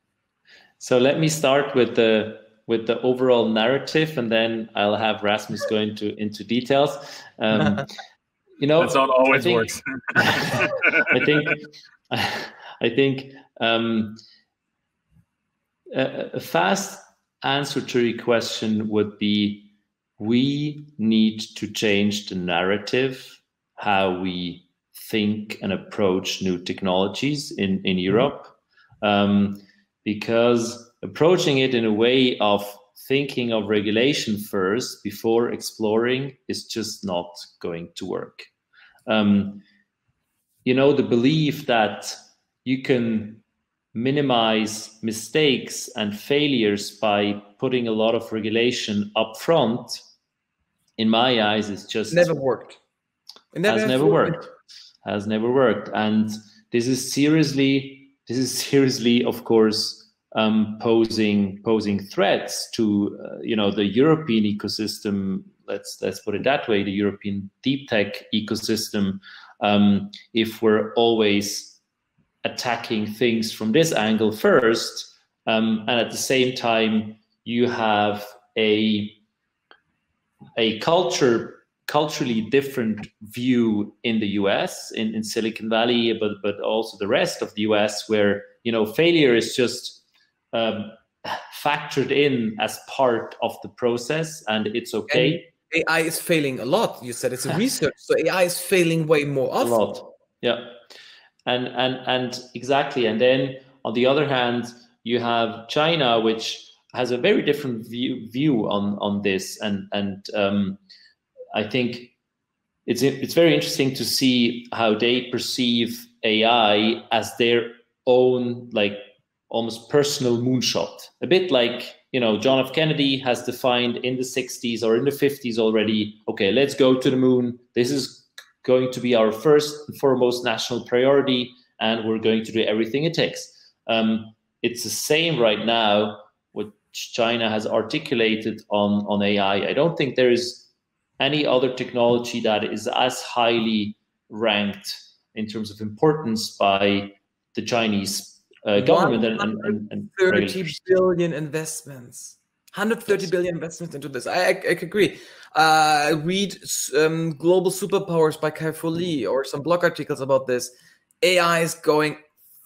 So let me start with the with the overall narrative, and then I'll have Rasmus go into into details. Um, You know, that's not always I think, works. I think, I think um, a, a fast answer to your question would be: we need to change the narrative, how we think and approach new technologies in in Europe. Um, because approaching it in a way of thinking of regulation first before exploring is just not going to work. Um, you know, the belief that you can minimize mistakes and failures by putting a lot of regulation up front, in my eyes, is just never worked. It never has never worked. worked. Has never worked. And this is seriously, this is seriously, of course, um, posing posing threats to uh, you know, the European ecosystem. Let's let's put it that way: the European deep tech ecosystem. Um, if we're always attacking things from this angle first, um, and at the same time you have a a culture culturally different view in the U S, in, in Silicon Valley, but but also the rest of the U S, where, you know, failure is just um, factored in as part of the process, and it's okay. And A I is failing a lot. You said it's a research, so A I is failing way more often. A lot, yeah. And, and, and exactly. And then on the other hand, you have China, which has a very different view, view on, on this. And, and um, I think it's, it's very interesting to see how they perceive A I as their own, like, almost personal moonshot. A bit like, you know, John F. Kennedy has defined in the sixties or in the fifties already, okay, let's go to the moon. This is going to be our first and foremost national priority, and we're going to do everything it takes. Um, it's the same right now, what China has articulated on, on A I. I don't think there is any other technology that is as highly ranked in terms of importance by the Chinese uh, government. one hundred thirty and, and, and billion investments. one hundred thirty billion investments into this. I, I, I agree. Uh, read um, Global Superpowers by Kai-Fu Lee or some blog articles about this. A I is going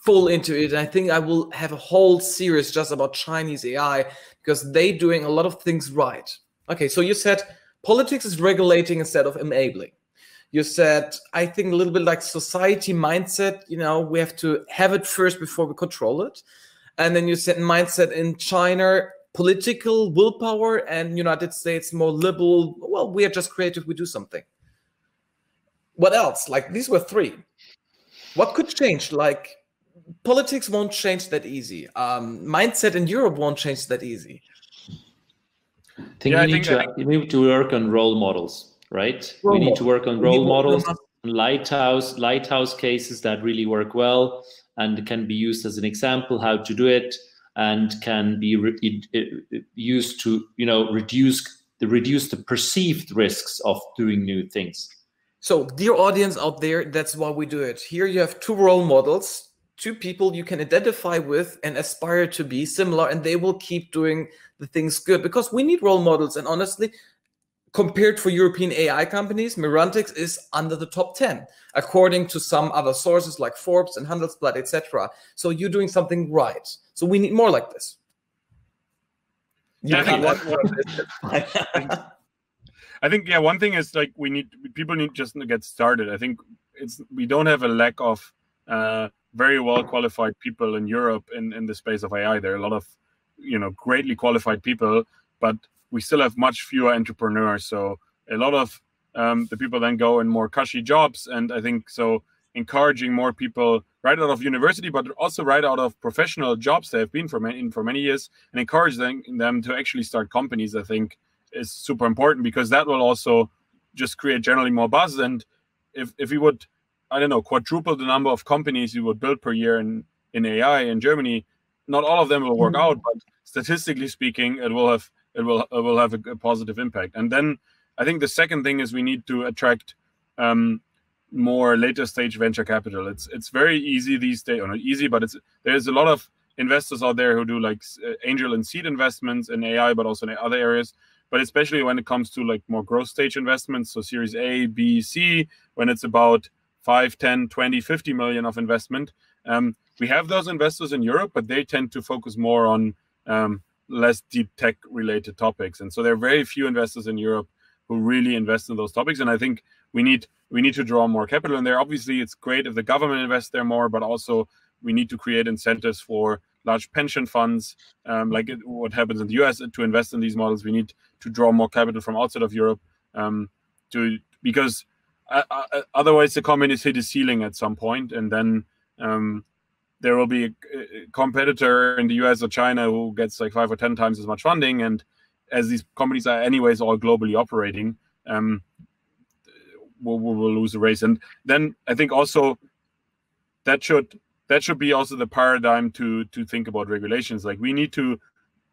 full into it. And I think I will have a whole series just about Chinese A I, because they're doing a lot of things right. Okay, so you said politics is regulating instead of enabling. You said, I think a little bit like society mindset, you know, we have to have it first before we control it. And then you said mindset in China, political willpower, and United States more liberal. Well, we are just creative. We do something. What else? Like, these were three. What could change? Like, politics won't change that easy. Um, mindset in Europe won't change that easy. I think, yeah, we, I need think to, I think... we need to work on role models, right? Role we need model. to work on role models, lighthouse, lighthouse cases that really work well and can be used as an example how to do it, and can be used to, you know, reduce the reduce the perceived risks of doing new things. So, dear audience out there, that's why we do it. Here you have two role models, two people you can identify with and aspire to be similar, and they will keep doing the things good, because we need role models. And honestly, compared for European A I companies, Merantix is under the top ten, according to some other sources like Forbes and Handelsblatt, et cetera. So you're doing something right. So we need more like this. Yeah, I think, that, more of this. I, think, I think yeah. One thing is, like, we need people need just to get started. I think it's we don't have a lack of uh, very well qualified people in Europe in in the space of A I. There are a lot of, you know, greatly qualified people, but we still have much fewer entrepreneurs. So a lot of um, the people then go in more cushy jobs. And I think so encouraging more people right out of university, but also right out of professional jobs they have been for many, in for many years, and encouraging them to actually start companies, I think is super important, because that will also just create generally more buzz. And if, if we would, I don't know, quadruple the number of companies you would build per year in, in A I in Germany, not all of them will work out, but statistically speaking, it will have It will it will have a, a positive impact. And then I think the second thing is we need to attract um, more later stage venture capital. It's it's very easy these days, or not easy, but it's there's a lot of investors out there who do like angel and seed investments in A I, but also in other areas. But especially when it comes to like more growth stage investments, so Series A, B, C, when it's about five, ten, twenty, fifty million of investment. Um, we have those investors in Europe, but they tend to focus more on um, less deep tech related topics, and so there are very few investors in Europe who really invest in those topics. And I think we need we need to draw more capital in there. Obviously, it's great if the government invests there more, but also we need to create incentives for large pension funds, um, like it, what happens in the U S, to invest in these models. We need to draw more capital from outside of Europe, um, to because uh, uh, otherwise the communists hit a ceiling at some point, and then um, there will be a competitor in the U S or China who gets like five or ten times as much funding. And as these companies are anyways all globally operating, um, we'll, we'll lose the race. And then I think also that should that should be also the paradigm to to think about regulations. Like, we need to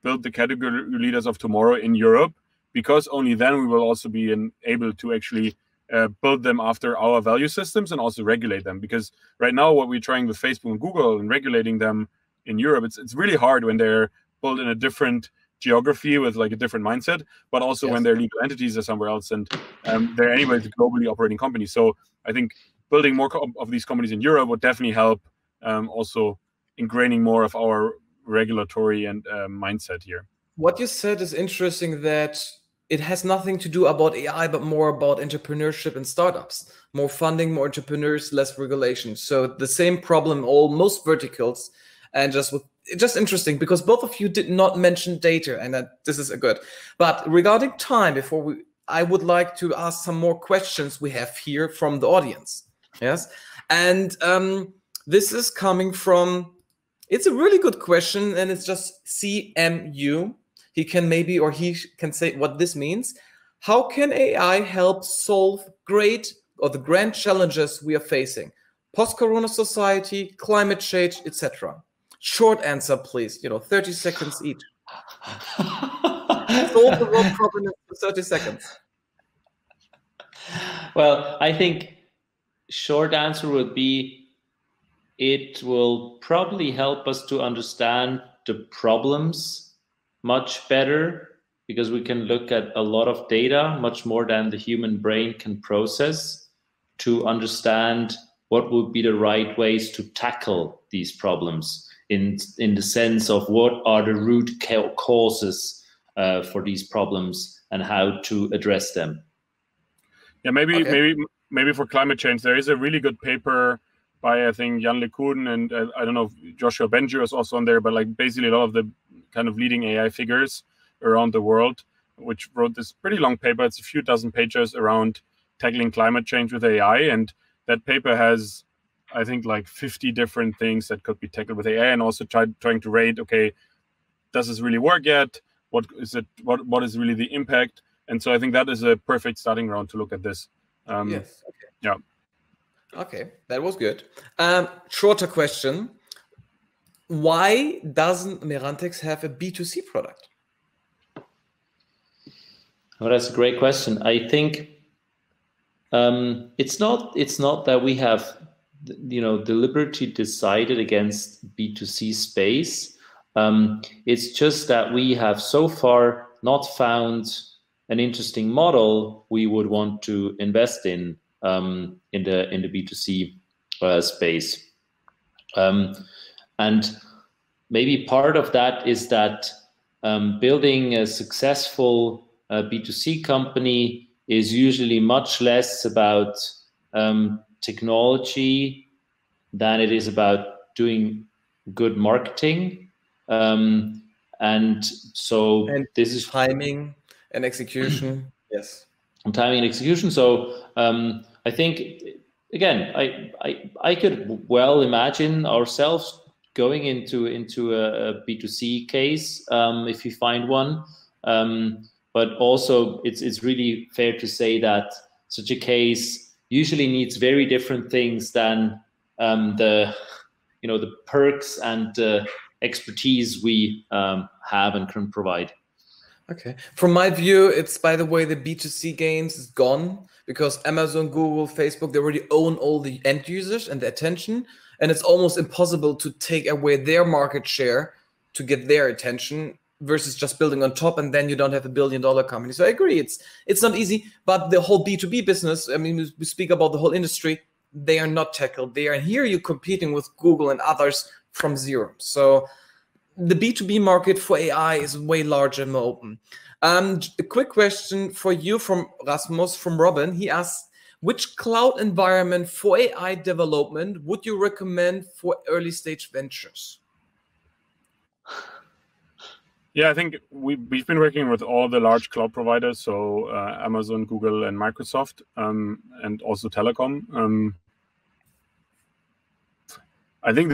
build the category leaders of tomorrow in Europe, because only then we will also be in, able to actually uh, build them after our value systems and also regulate them. Because right now, what we're trying with Facebook and Google and regulating them in Europe, it's it's really hard when they're built in a different geography with like a different mindset, but also yes. when their legal entities are somewhere else, and um, they're anyways globally operating companies. So I think building more of these companies in Europe would definitely help, um, also ingraining more of our regulatory and uh, mindset here. What you said is interesting, that it has nothing to do about A I, but more about entrepreneurship and startups. More funding, more entrepreneurs, less regulation. So the same problem, all most verticals, and just with just interesting, because both of you did not mention data, and that this is a good. But regarding time, before we, I would like to ask some more questions we have here from the audience. Yes, and um, this is coming from. It's a really good question, and it's just C M U. He can maybe, or he can say what this means. How can A I help solve great or the grand challenges we are facing? Post-corona society, climate change, et cetera. Short answer, please. You know, thirty seconds each. Solve the world problem in thirty seconds. Well, I think short answer would be it will probably help us to understand the problems much better, because we can look at a lot of data, much more than the human brain can process, to understand what would be the right ways to tackle these problems. In, in the sense of what are the root causes uh, for these problems and how to address them. Yeah, maybe okay. maybe maybe for climate change, there is a really good paper by, I think, Yann LeCun, and uh, I don't know if Joshua Bengio is also on there, but like basically a lot of the kind of leading A I figures around the world, which wrote this pretty long paper. It's a few dozen pages around tackling climate change with A I. And that paper has, I think, like fifty different things that could be tackled with A I, and also try, trying to rate, okay, does this really work yet? What is it? What What is really the impact? And so I think that is a perfect starting ground to look at this. Um, yes. Okay. Yeah. Okay, that was good. Um, shorter question. Why doesn't Merantix have a B two C product? Well, that's a great question. I think um, it's not. It's not that we have, you know, deliberately decided against B two C space. Um, it's just that we have so far not found an interesting model we would want to invest in um, in the in the B two C uh, space. Um, and maybe part of that is that um, building a successful uh, B two C company is usually much less about um, technology than it is about doing good marketing, um, and so and this is timing and execution. Yes, and timing and execution. So um, I think again, I, I I could well imagine ourselves going into into a B two C case um, if we find one, um, but also it's it's really fair to say that such a case usually needs very different things than um, the, you know, the perks and uh, expertise we um, have and can provide. Okay. From my view, it's, by the way, the B two C gains is gone, because Amazon, Google, Facebook, they already own all the end users and the attention, and it's almost impossible to take away their market share to get their attention, versus just building on top, and then you don't have a billion dollar company. So I agree, it's it's not easy, but the whole B two B business, I mean, we speak about the whole industry, they are not tackled there. And here you're competing with Google and others from zero. So the B two B market for A I is way larger and more open. Um, a quick question for you from Rasmus, from Robin. He asks, which cloud environment for A I development would you recommend for early stage ventures? Yeah, I think we, we've been working with all the large cloud providers, so uh, Amazon, Google, and Microsoft, um, and also telecom. Um, I think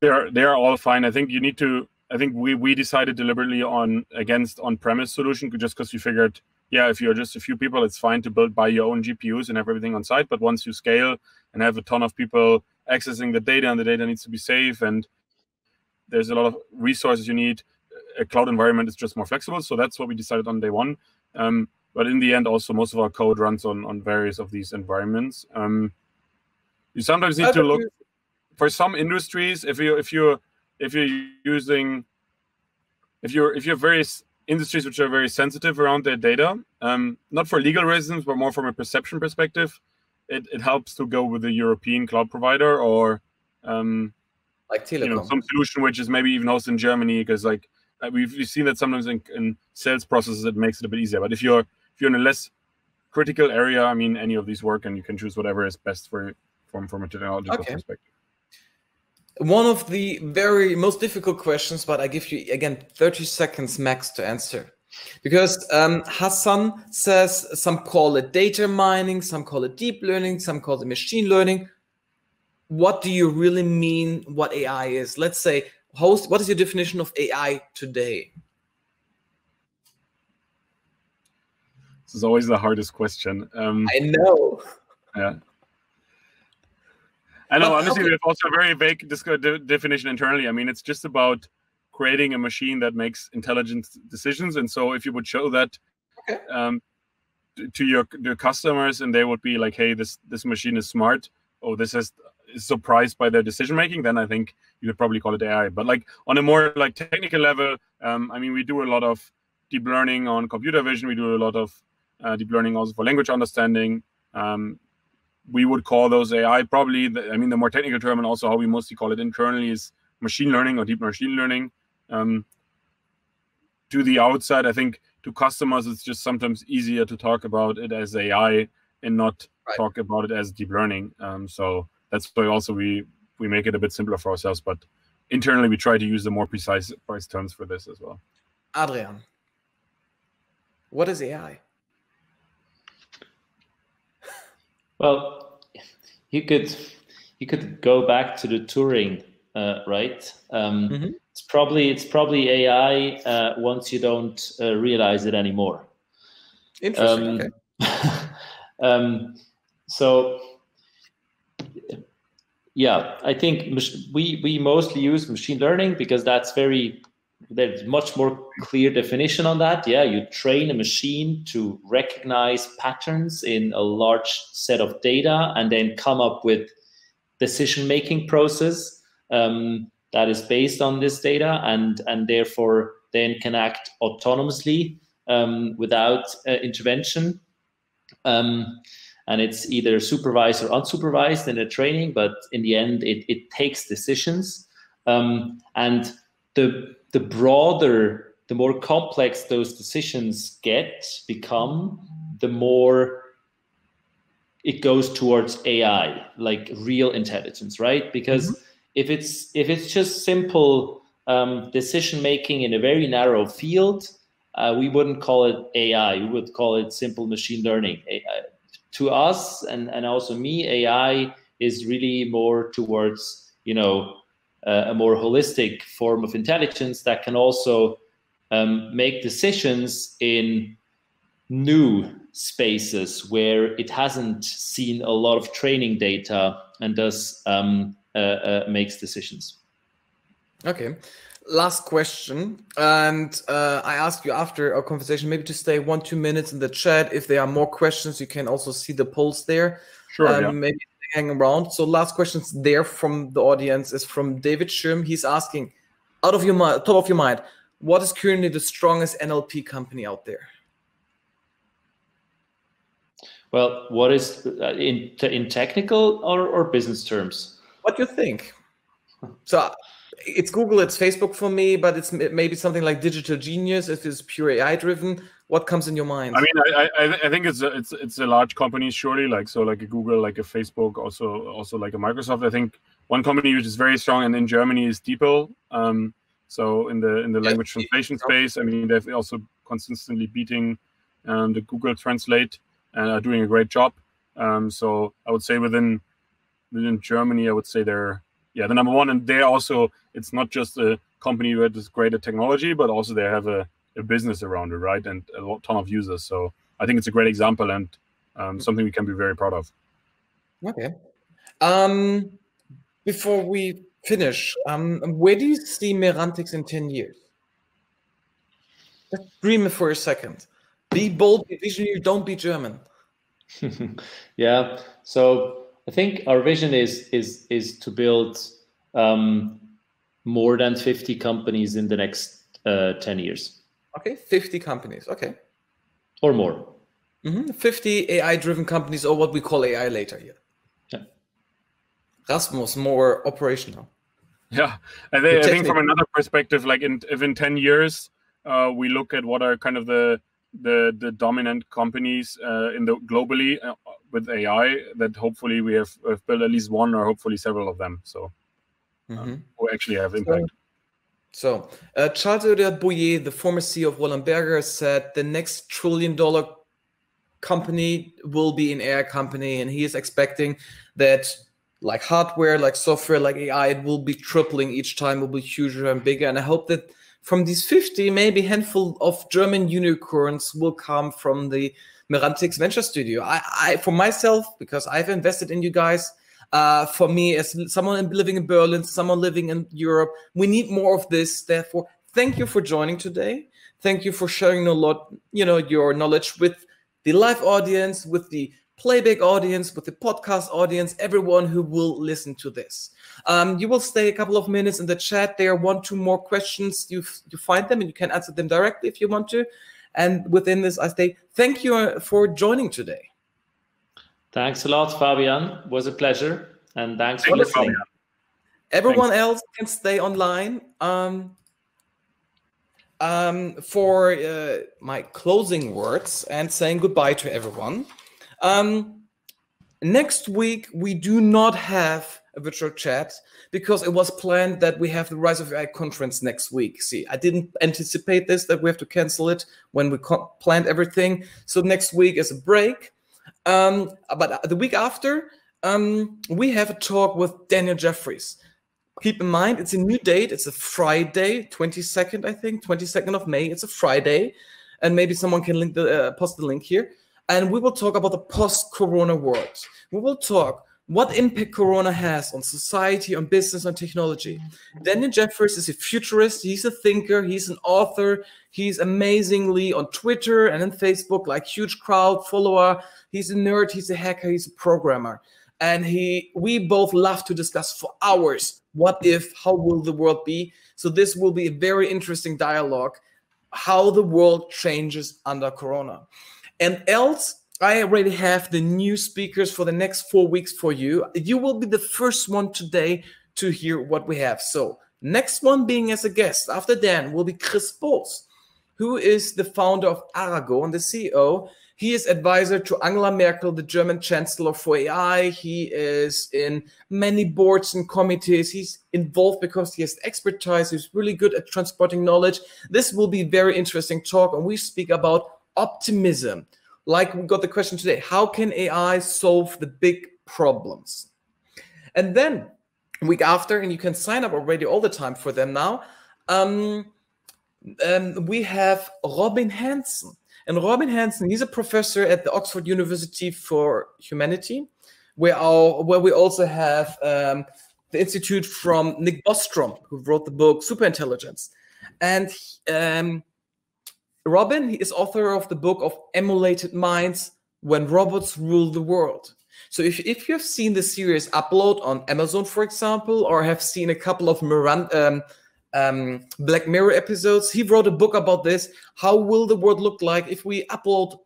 they're they're all fine. I think you need to. I think we we decided deliberately on against on-premise solution just because we figured, yeah, if you're just a few people, it's fine to build by your own G P Us and have everything on site. But once you scale and have a ton of people accessing the data, and the data needs to be safe, and there's a lot of resources you need, a cloud environment is just more flexible. So that's what we decided on day one. Um, but in the end, also most of our code runs on on various of these environments. Um, you sometimes need to look for some industries. If you if you if you're using if you're if you're various industries which are very sensitive around their data, um, not for legal reasons, but more from a perception perspective, it, it helps to go with a European cloud provider or um, like telecom, you know, some solution which is maybe even hosted in Germany, because like we've, we've seen that sometimes in, in sales processes it makes it a bit easier. But if you're if you're in a less critical area, I mean, any of these work, and you can choose whatever is best for from from a technological okay. perspective. One of the very most difficult questions, but I give you, again, thirty seconds max to answer. Because um, Hassan says, some call it data mining, some call it deep learning, some call it machine learning. What do you really mean what A I is? Let's say, host, what is your definition of A I today? This is always the hardest question. Um, I know. Yeah. I know, honestly, we have also a very vague de definition internally. I mean, it's just about creating a machine that makes intelligent decisions. And so if you would show that okay. um, to your, your customers, and they would be like, hey, this, this machine is smart, or this is surprised by their decision-making, then I think you could probably call it A I. But like on a more like technical level, um, I mean, we do a lot of deep learning on computer vision. We do a lot of uh, deep learning also for language understanding. Um, We would call those A I probably. The, I mean, the more technical term, and also how we mostly call it internally, is machine learning or deep machine learning. Um, to the outside, I think to customers, it's just sometimes easier to talk about it as A I and not right. talk about it as deep learning. Um, so that's why also we we make it a bit simpler for ourselves. But internally, we try to use the more precise price terms for this as well. Adrian, what is A I? Well, you could you could go back to the Turing, uh, right? Um, mm-hmm. It's probably it's probably A I uh, once you don't uh, realize it anymore. Interesting. Um, okay. um, so, yeah, I think we we mostly use machine learning because that's very there's much more clear definition on that. Yeah, you train a machine to recognize patterns in a large set of data and then come up with decision-making process um, that is based on this data and, and therefore then can act autonomously um, without uh, intervention. Um, and it's either supervised or unsupervised in the training, but in the end, it, it takes decisions. Um, and the The broader, the more complex those decisions get, become, the more it goes towards A I, like real intelligence, right? Because mm-hmm. if it's if it's just simple um, decision making in a very narrow field, uh, we wouldn't call it A I. We would call it simple machine learning. A I, to us, and and also me, A I is really more towards, you know, Uh, a more holistic form of intelligence that can also um, make decisions in new spaces where it hasn't seen a lot of training data and thus um, uh, uh, makes decisions. Okay, last question. And uh, I asked you after our conversation maybe to stay one, two minutes in the chat. If there are more questions, you can also see the polls there. Sure, um, yeah. Maybe hang around. So last questions there from the audience is from David Schirm. He's asking, out of your mind, top of your mind, what is currently the strongest N L P company out there? Well, what is uh, in in technical or, or business terms? What do you think? So it's Google, it's Facebook for me, but it's maybe something like Digital Genius if it's pure A I driven. What comes in your mind? I mean, I I, I think it's a, it's it's a large company, surely, like so, like a Google, like a Facebook, also also like a Microsoft. I think one company which is very strong and in Germany is DeepL. Um, So in the in the language yeah. translation space, I mean, they've also consistently beating um, the Google Translate and are doing a great job. Um, so I would say within within Germany, I would say they're yeah the number one. And they also, it's not just a company that is great at technology, but also they have a, a business around it, right, and a lot, ton of users. So I think it's a great example and um, something we can be very proud of. Okay. Um, before we finish, um, where do you see Merantix in ten years? Just dream it for a second. Be bold, be visionary, don't be German. Yeah. So I think our vision is is is to build um, more than fifty companies in the next uh, ten years. Okay, fifty companies. Okay. Or more. Mm-hmm. fifty A I-driven companies, or what we call A I later here. Yeah. Rasmus, more operational. Yeah, and they, I think from another perspective, like in, if in ten years uh, we look at what are kind of the the, the dominant companies uh, in the globally uh, with A I, that hopefully we have, have built at least one or hopefully several of them. So uh, mm-hmm. we actually have impact. So, So, uh, Charles Oeder Bouyer, the former C E O of Roland Berger, said the next trillion dollar company will be an A I company. And he is expecting that, like hardware, like software, like A I, it will be tripling each time, will be huger and bigger. And I hope that from these fifty, maybe a handful of German unicorns will come from the Merantix Venture Studio. I, I for myself, because I've invested in you guys, Uh, for me, as someone living in Berlin, someone living in Europe, we need more of this. Therefore, thank you for joining today. Thank you for sharing a lot, you know, your knowledge with the live audience, with the playback audience, with the podcast audience, everyone who will listen to this. Um, you will stay a couple of minutes in the chat. There are one, two more questions. You you find them and you can answer them directly if you want to. And within this, I say thank you for joining today. Thanks a lot, Fabian. It was a pleasure. And thanks Thank for listening. Fabian. Everyone thanks. Else can stay online. Um, um, for uh, my closing words and saying goodbye to everyone. Um, next week, we do not have a virtual chat because it was planned that we have the Rise of A I conference next week. See, I didn't anticipate this, that we have to cancel it when we planned everything. So next week is a break. Um, but the week after, um, we have a talk with Daniel Jeffries. Keep in mind, it's a new date. It's a Friday, twenty-second, I think, twenty-second of May. It's a Friday. And maybe someone can link the, uh, post the link here. And we will talk about the post-Corona world. We will talk what impact Corona has on society, on business, on technology. Daniel Jeffries is a futurist. He's a thinker. He's an author. He's amazingly on Twitter and on Facebook, like huge crowd follower. He's a nerd. He's a hacker. He's a programmer. And he, we both love to discuss for hours. What if, how will the world be? So this will be a very interesting dialogue, how the world changes under Corona. And else, I already have the new speakers for the next four weeks for you. You will be the first one today to hear what we have. So next one being as a guest after Dan will be Chris Bolles, who is the founder of Arago and the C E O. He is advisor to Angela Merkel, the German Chancellor for A I. He is in many boards and committees. He's involved because he has expertise. He's really good at transporting knowledge. This will be a very interesting talk, and we speak about optimism. Like we got the question today, how can A I solve the big problems? And then week after, and you can sign up already all the time for them now, um, um, we have Robin Hanson. And Robin Hanson, he's a professor at the Oxford University for Humanity, where, our, where we also have um, the institute from Nick Bostrom, who wrote the book Superintelligence. And um, Robin, he is author of the book of Emulated Minds, When Robots Rule the World. So if, if you have seen the series Upload on Amazon, for example, or have seen a couple of Mirand, um, um, Black Mirror episodes, he wrote a book about this. How will the world look like if we upload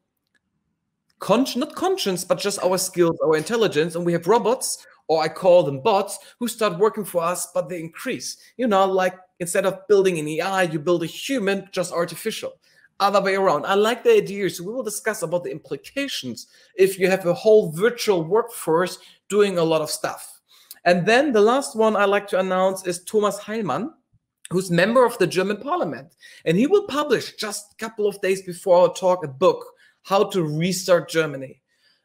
con not conscience, but just our skills, our intelligence, and we have robots, or I call them bots, who start working for us, but they increase. You know, like instead of building an A I, you build a human, just artificial. Other way around. I like the idea, so we will discuss about the implications if you have a whole virtual workforce doing a lot of stuff. And then the last one I like to announce is Thomas Heilmann, who's a member of the German parliament. And he will publish just a couple of days before our talk a book, How to Restart Germany.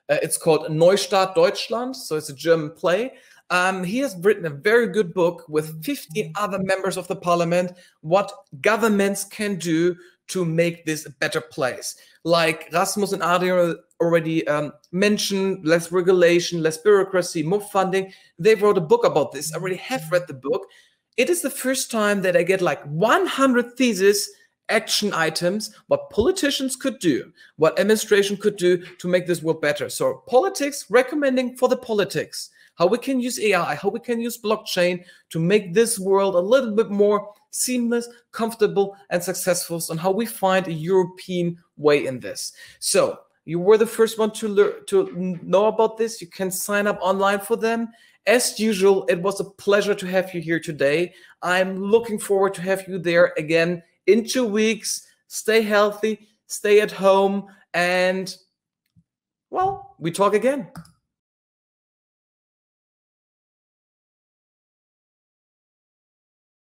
Uh, it's called Neustart Deutschland, so it's a German play. Um, he has written a very good book with fifteen other members of the parliament, what governments can do to make this a better place. Like Rasmus and Adrian already um, mentioned, less regulation, less bureaucracy, more funding. They wrote a book about this. I already have read the book. It is the first time that I get like one hundred theses, action items, what politicians could do, what administration could do to make this world better. So politics, recommending for the politics, how we can use A I, how we can use blockchain to make this world a little bit more seamless, comfortable, and successful, and how we find a European way in this. So you were the first one to learn, to know about this. You can sign up online for them. As usual, it was a pleasure to have you here today. I'm looking forward to have you there again in two weeks. Stay healthy, stay at home, and, well, we talk again.